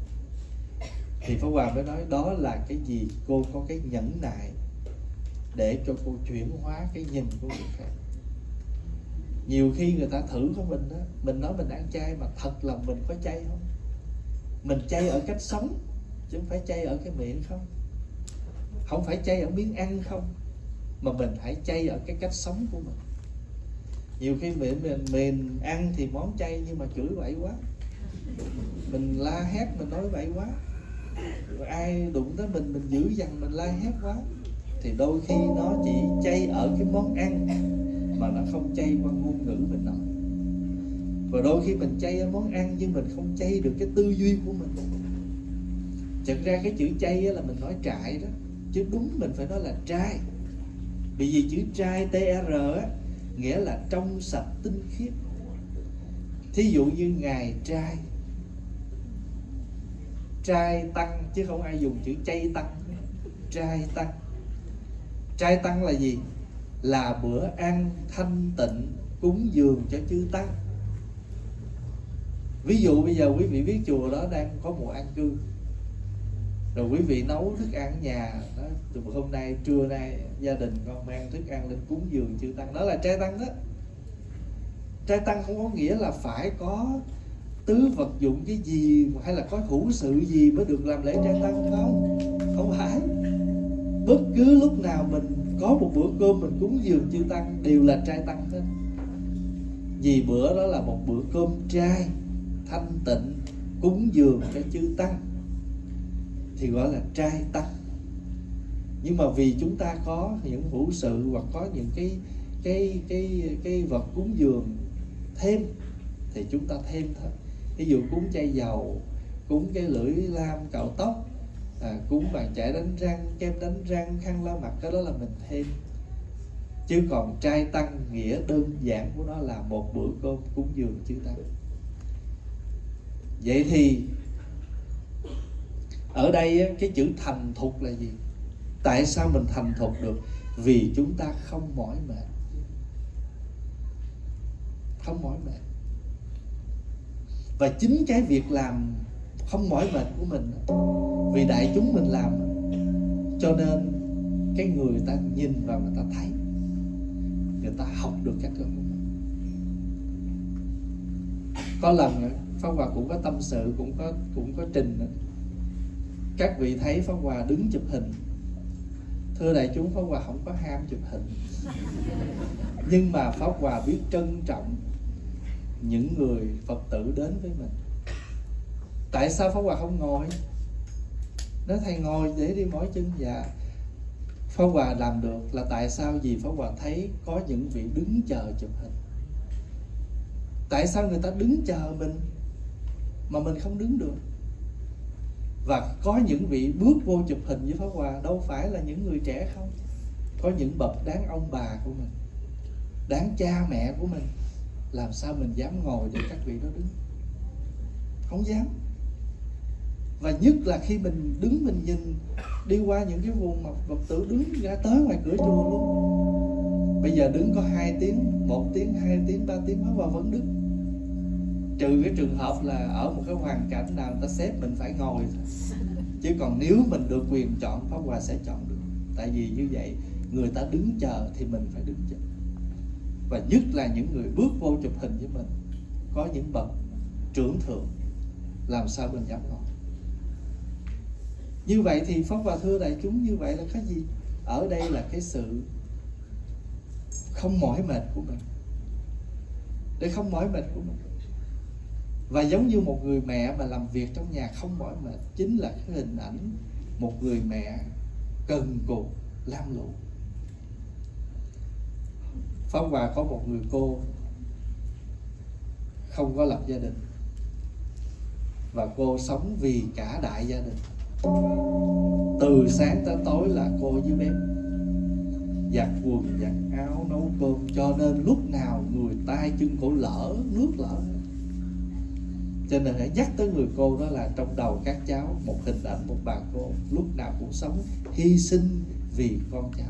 Thì Pháp Hòa mới nói đó là cái gì cô có cái nhẫn nại để cho cô chuyển hóa cái nhìn của người khác. Nhiều khi người ta thử của mình đó, mình nói mình ăn chay mà thật lòng mình có chay không? Mình chay ở cách sống, chứ không phải chay ở cái miệng không? Không phải chay ở miếng ăn không? Mà mình hãy chay ở cái cách sống của mình. Nhiều khi miệng mình, mình ăn thì món chay nhưng mà chửi bậy quá, mình la hét, mình nói bậy quá, ai đụng tới mình, mình dữ dằn, mình la hét quá. Thì đôi khi nó chỉ chay ở cái món ăn mà nó không chay qua ngôn ngữ mình nói. Và đôi khi mình chay ở món ăn nhưng mình không chay được cái tư duy của mình. Thật ra cái chữ chay là mình nói trại đó, chứ đúng mình phải nói là trai. Bởi vì chữ trai tê e rờ á, nghĩa là trong sạch tinh khiết. Thí dụ như ngài trai, trai tăng, chứ không ai dùng chữ chay tăng. Trai tăng, trai tăng là gì? Là bữa ăn thanh tịnh cúng dường cho chư tăng. Ví dụ bây giờ quý vị biết chùa đó đang có mùa an cư, rồi quý vị nấu thức ăn ở nhà đó, từ hôm nay, trưa nay gia đình con mang thức ăn lên cúng dường chư tăng, đó là trai tăng đó. Trai tăng không có nghĩa là phải có tứ vật dụng cái gì, hay là có hữu sự gì mới được làm lễ trai tăng, không? Không phải. Bất cứ lúc nào mình có một bữa cơm mình cúng dường chư tăng đều là trai tăng hết. Vì bữa đó là một bữa cơm trai, thanh tịnh, cúng dường cho chư tăng, thì gọi là trai tăng. Nhưng mà vì chúng ta có những hữu sự hoặc có những cái cái cái cái vật cúng dường thêm, thì chúng ta thêm thôi. Ví dụ cúng chai dầu, cúng cái lưỡi lam cạo tóc, à, cúng bàn chải đánh răng, kem đánh răng, khăn lau mặt, cái đó là mình thêm. Chứ còn trai tăng nghĩa đơn giản của nó là một bữa cơm cúng dường chư tăng. Vậy thì ở đây cái chữ thành thục là gì? Tại sao mình thành thục được? Vì chúng ta không mỏi mệt. Không mỏi mệt. Và chính cái việc làm không mỏi mệt của mình, vì đại chúng mình làm, cho nên cái người ta nhìn vào người ta thấy, người ta học được cách của mình. Có lần Pháp Hòa cũng có tâm sự, cũng có, cũng có trình. Các vị thấy Pháp Hòa đứng chụp hình. Thưa đại chúng, Pháp Hòa không có ham chụp hình. Nhưng mà Pháp Hòa biết trân trọng những người Phật tử đến với mình. Tại sao Pháp Hòa không ngồi? Nói thầy ngồi để đi mỏi chân. Dạ. Pháp Hòa làm được là tại sao? Vì Pháp Hòa thấy có những vị đứng chờ chụp hình. Tại sao người ta đứng chờ mình mà mình không đứng được? Và có những vị bước vô chụp hình với Pháp Hòa đâu phải là những người trẻ không? Có những bậc đáng ông bà của mình, đáng cha mẹ của mình. Làm sao mình dám ngồi để các vị đó đứng? Không dám. Và nhất là khi mình đứng mình nhìn đi qua những cái vùng mà Phật tử đứng ra tới ngoài cửa chùa luôn. Bây giờ đứng có hai tiếng, một tiếng, hai tiếng, ba tiếng mới vào vấn đức. Trừ cái trường hợp là ở một cái hoàn cảnh nào người ta xếp mình phải ngồi thôi. Chứ còn nếu mình được quyền chọn, Pháp Hòa sẽ chọn được. Tại vì như vậy, người ta đứng chờ thì mình phải đứng chờ. Và nhất là những người bước vô chụp hình với mình, có những bậc trưởng thượng, làm sao mình dám ngồi. Như vậy thì Pháp Hòa thưa đại chúng, như vậy là cái gì? Ở đây là cái sự không mỏi mệt của mình. Để không mỏi mệt của mình. Và giống như một người mẹ mà làm việc trong nhà không mỏi mệt, chính là cái hình ảnh một người mẹ cần cù lam lũ. Pháp Hòa có một người cô không có lập gia đình, và cô sống vì cả đại gia đình. Từ sáng tới tối là cô với bếp, giặt quần, giặt áo, nấu cơm, cho nên lúc nào người tay chân cổ lỡ, nước lỡ. Cho nên hãy nhắc tới người cô đó là trong đầu các cháu một hình ảnh một bà cô lúc nào cũng sống hy sinh vì con cháu.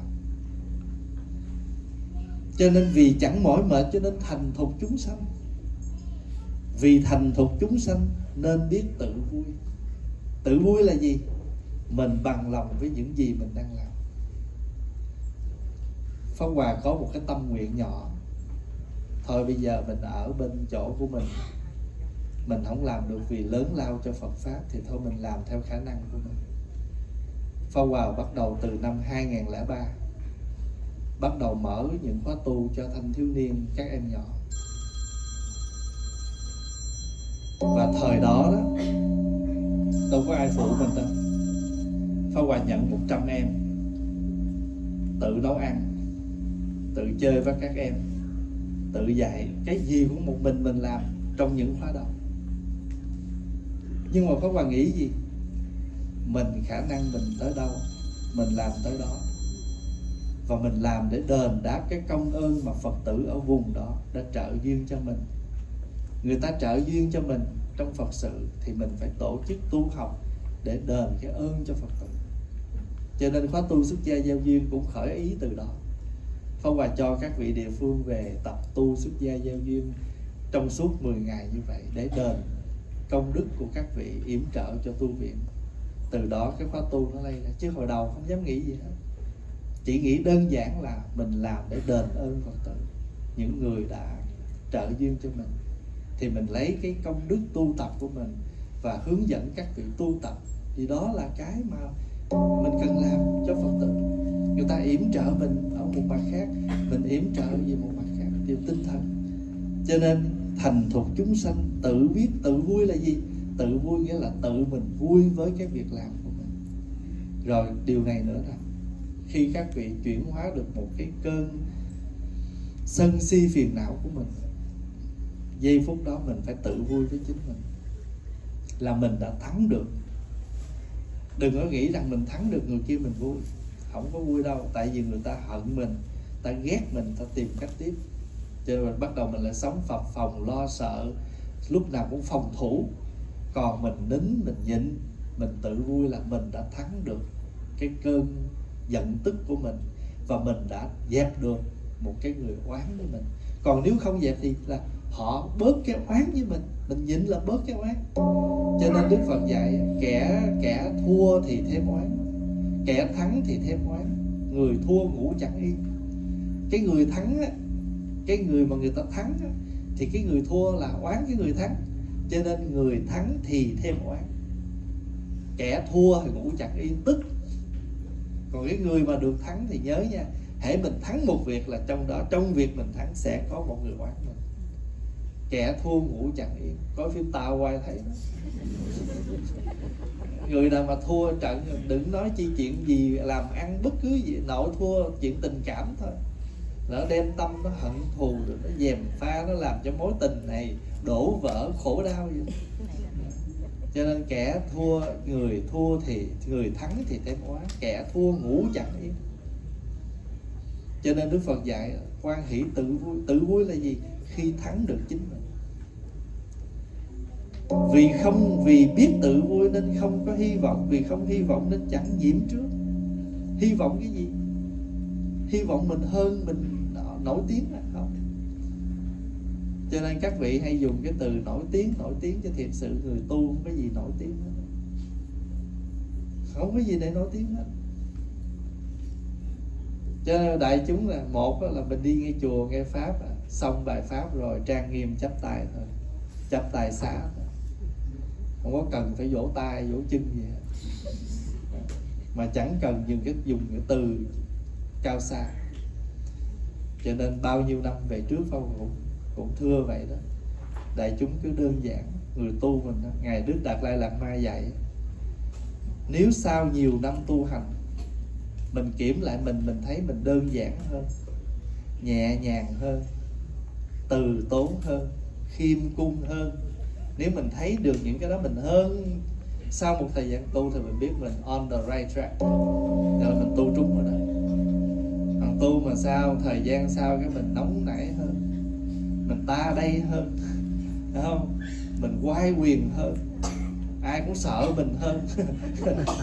Cho nên vì chẳng mỏi mệt cho nên thành thục chúng sanh. Vì thành thục chúng sanh nên biết tự vui. Tự vui là gì? Mình bằng lòng với những gì mình đang làm. Pháp Hòa có một cái tâm nguyện nhỏ. Thôi bây giờ mình ở bên chỗ của mình, mình không làm được vì lớn lao cho Phật Pháp, thì thôi mình làm theo khả năng của mình. Pháp Hòa bắt đầu từ năm hai không không ba, bắt đầu mở những khóa tu cho thanh thiếu niên, các em nhỏ. Và thời đó đó, đâu có ai phụ mình đâu. Pháp Hòa nhận một trăm em, tự nấu ăn, tự chơi với các em, tự dạy. Cái gì cũng một mình mình làm trong những khóa đầu. Nhưng mà Pháp Hòa nghĩ gì? Mình khả năng mình tới đâu, mình làm tới đó. Và mình làm để đền đáp cái công ơn mà Phật tử ở vùng đó đã trợ duyên cho mình. Người ta trợ duyên cho mình trong Phật sự, thì mình phải tổ chức tu học để đền cái ơn cho Phật tử. Cho nên khóa tu xuất gia giao duyên cũng khởi ý từ đó. Pháp Hòa cho các vị địa phương về tập tu xuất gia giao duyên trong suốt mười ngày như vậy, để đền công đức của các vị yểm trợ cho tu viện. Từ đó cái khóa tu nó lây ra. Chứ hồi đầu không dám nghĩ gì hết, chỉ nghĩ đơn giản là mình làm để đền ơn Phật tử, những người đã trợ duyên cho mình. Thì mình lấy cái công đức tu tập của mình và hướng dẫn các vị tu tập. Thì đó là cái mà mình cần làm cho Phật tử. Người ta yểm trợ mình ở một mặt khác, mình yểm trợ về một mặt khác, điều tinh thần. Cho nên thành thục chúng sanh tự biết tự vui là gì? Tự vui nghĩa là tự mình vui với cái việc làm của mình. Rồi điều này nữa là khi các vị chuyển hóa được một cái cơn sân si phiền não của mình, giây phút đó mình phải tự vui với chính mình là mình đã thắng được. Đừng có nghĩ rằng mình thắng được người kia mình vui. Không có vui đâu. Tại vì người ta hận mình, ta ghét mình, ta tìm cách tiếp. Cho nên mình bắt đầu mình lại sống phập phòng, lo sợ, lúc nào cũng phòng thủ. Còn mình nín, mình nhịn, mình tự vui là mình đã thắng được cái cơn giận tức của mình. Và mình đã dẹp được một cái người oán với mình. Còn nếu không dẹp thì là họ bớt cái oán với mình, mình nhịn là bớt cái oán. Cho nên Đức Phật dạy kẻ kẻ thua thì thêm oán, kẻ thắng thì thêm oán, người thua ngủ chẳng yên. Cái người thắng á, cái người mà người ta thắng á, thì cái người thua là oán cái người thắng. Cho nên người thắng thì thêm oán, kẻ thua thì ngủ chẳng yên tức. Còn cái người mà được thắng thì nhớ nha, hễ mình thắng một việc là trong đó, trong việc mình thắng sẽ có một người oán mình. Kẻ thua ngủ chẳng yên, có phim tao hoài thấy đó. Người nào mà thua trận đừng nói chi chuyện gì làm ăn bất cứ gì, nội thua chuyện tình cảm thôi. Nó đem tâm nó hận thù rồi nó dèm pha, nó làm cho mối tình này đổ vỡ khổ đau vậy. Cho nên kẻ thua, người thua thì người thắng thì thêm oán, kẻ thua ngủ chẳng yên. Cho nên Đức Phật dạy hoan hỷ tự vui. Tự vui là gì? Khi thắng được chính mình. Vì không, vì biết tự vui nên không có hy vọng, vì không hy vọng nên chẳng nhiễm trước. Hy vọng cái gì? Hy vọng mình hơn, mình nổi tiếng là không. Cho nên các vị hay dùng cái từ nổi tiếng, nổi tiếng cho thiệt sự người tu không có gì nổi tiếng hết. Không có gì để nổi tiếng hết. Cho nên đại chúng là, một là mình đi nghe chùa, nghe Pháp, xong bài Pháp rồi trang nghiêm chắp tay thôi, chắp tay xá thôi. Không có cần phải vỗ tay, vỗ chân gì hết. Mà chẳng cần dùng cái, dùng cái từ cao xa. Cho nên bao nhiêu năm về trước Phong cũng, cũng thưa vậy đó. Đại chúng cứ đơn giản, người tu mình đó. Ngài Đức Đạt Lai Lạt Ma dạy, nếu sau nhiều năm tu hành mình kiểm lại mình, mình thấy mình đơn giản hơn, nhẹ nhàng hơn, từ tốn hơn, khiêm cung hơn. Nếu mình thấy được những cái đó mình hơn sau một thời gian tu thì mình biết mình on the right track, đó là mình tu trúng rồi đó. Còn tu mà sao thời gian sau cái mình nóng nảy hơn, mình ta đây hơn, đúng không? Mình quay quyền hơn, ai cũng sợ mình hơn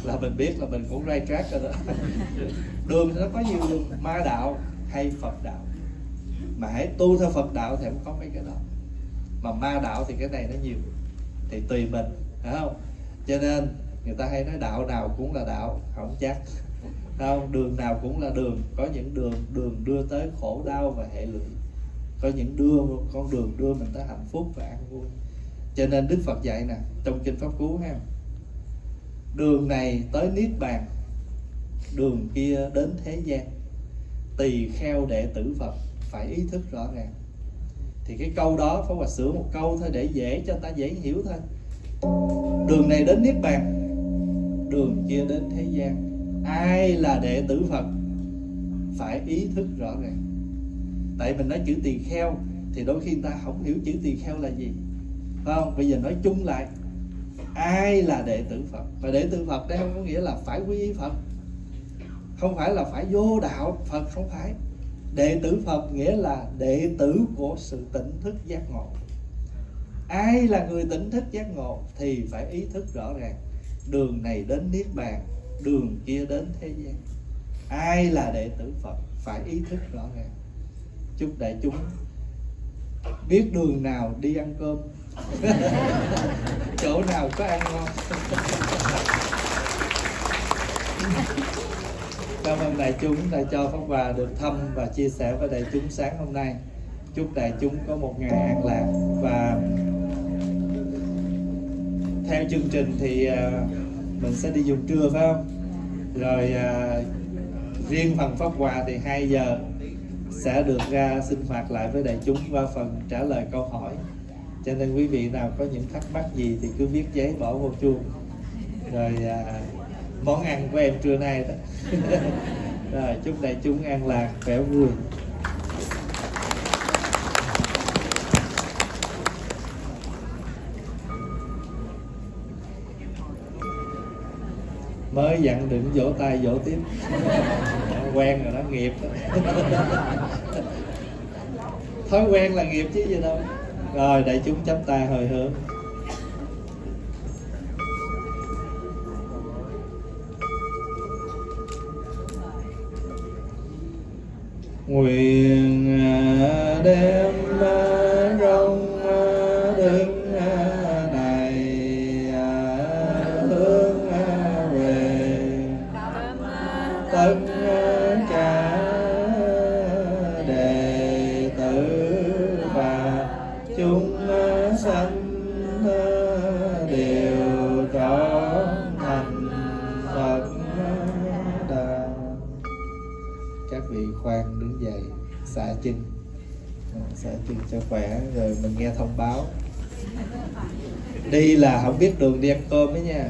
là mình biết là mình cũng right track rồi đó. Đường thì nó có nhiều đường, ma đạo hay Phật đạo, mà hãy tu theo Phật đạo thì không có mấy cái đó, mà ma đạo thì cái này nó nhiều, thì tùy mình, phải không? Cho nên người ta hay nói đạo nào cũng là đạo, không chắc, không? Đường nào cũng là đường, có những đường đường đưa tới khổ đau và hệ lụy, có những đưa con đường đưa mình tới hạnh phúc và an vui. Cho nên Đức Phật dạy nè, trong kinh Pháp Cú ha, đường này tới Niết Bàn, đường kia đến thế gian, tỳ kheo đệ tử Phật phải ý thức rõ ràng. Thì cái câu đó phải hòa sửa một câu thôi để dễ cho ta dễ hiểu thôi. Đường này đến Niết Bàn, đường kia đến thế gian, ai là đệ tử Phật phải ý thức rõ ràng. Tại mình nói chữ tỳ kheo thì đôi khi người ta không hiểu chữ tỳ kheo là gì, phải không? Bây giờ nói chung lại, ai là đệ tử Phật? Và đệ tử Phật đây không có nghĩa là phải quy y Phật, không phải là phải vô đạo Phật, không phải. Đệ tử Phật nghĩa là đệ tử của sự tỉnh thức giác ngộ. Ai là người tỉnh thức giác ngộ thì phải ý thức rõ ràng, đường này đến Niết Bàn, đường kia đến thế gian. Ai là đệ tử Phật phải ý thức rõ ràng. Chúc đại chúng biết đường nào đi ăn cơm, chỗ nào có ăn ngon. Cảm ơn đại chúng đã cho Pháp Hòa được thăm và chia sẻ với đại chúng sáng hôm nay. Chúc đại chúng có một ngày an lạc. Và theo chương trình thì mình sẽ đi dùng trưa, phải không? Rồi riêng phần Pháp Hòa thì hai giờ sẽ được ra sinh hoạt lại với đại chúng qua phần trả lời câu hỏi. Cho nên quý vị nào có những thắc mắc gì thì cứ viết giấy bỏ vô chuông. Rồi món ăn của em trưa nay đó. Rồi chúc đại chúng an lạc, khỏe vui. Mới dặn đừng vỗ tay vỗ tiếp. Quen rồi đó, nghiệp đó. Thói quen là nghiệp chứ gì đâu. Rồi đại chúng chắp tay hồi hướng. Nguyện đem rong đứng này hướng về tất cả đệ tử và chúng sanh đều có thành Phật đạo. Các vị khoan dậy, xả chân, xả chân cho khỏe. Rồi mình nghe thông báo. Đi là không biết đường đi ăn cơm ấy nha.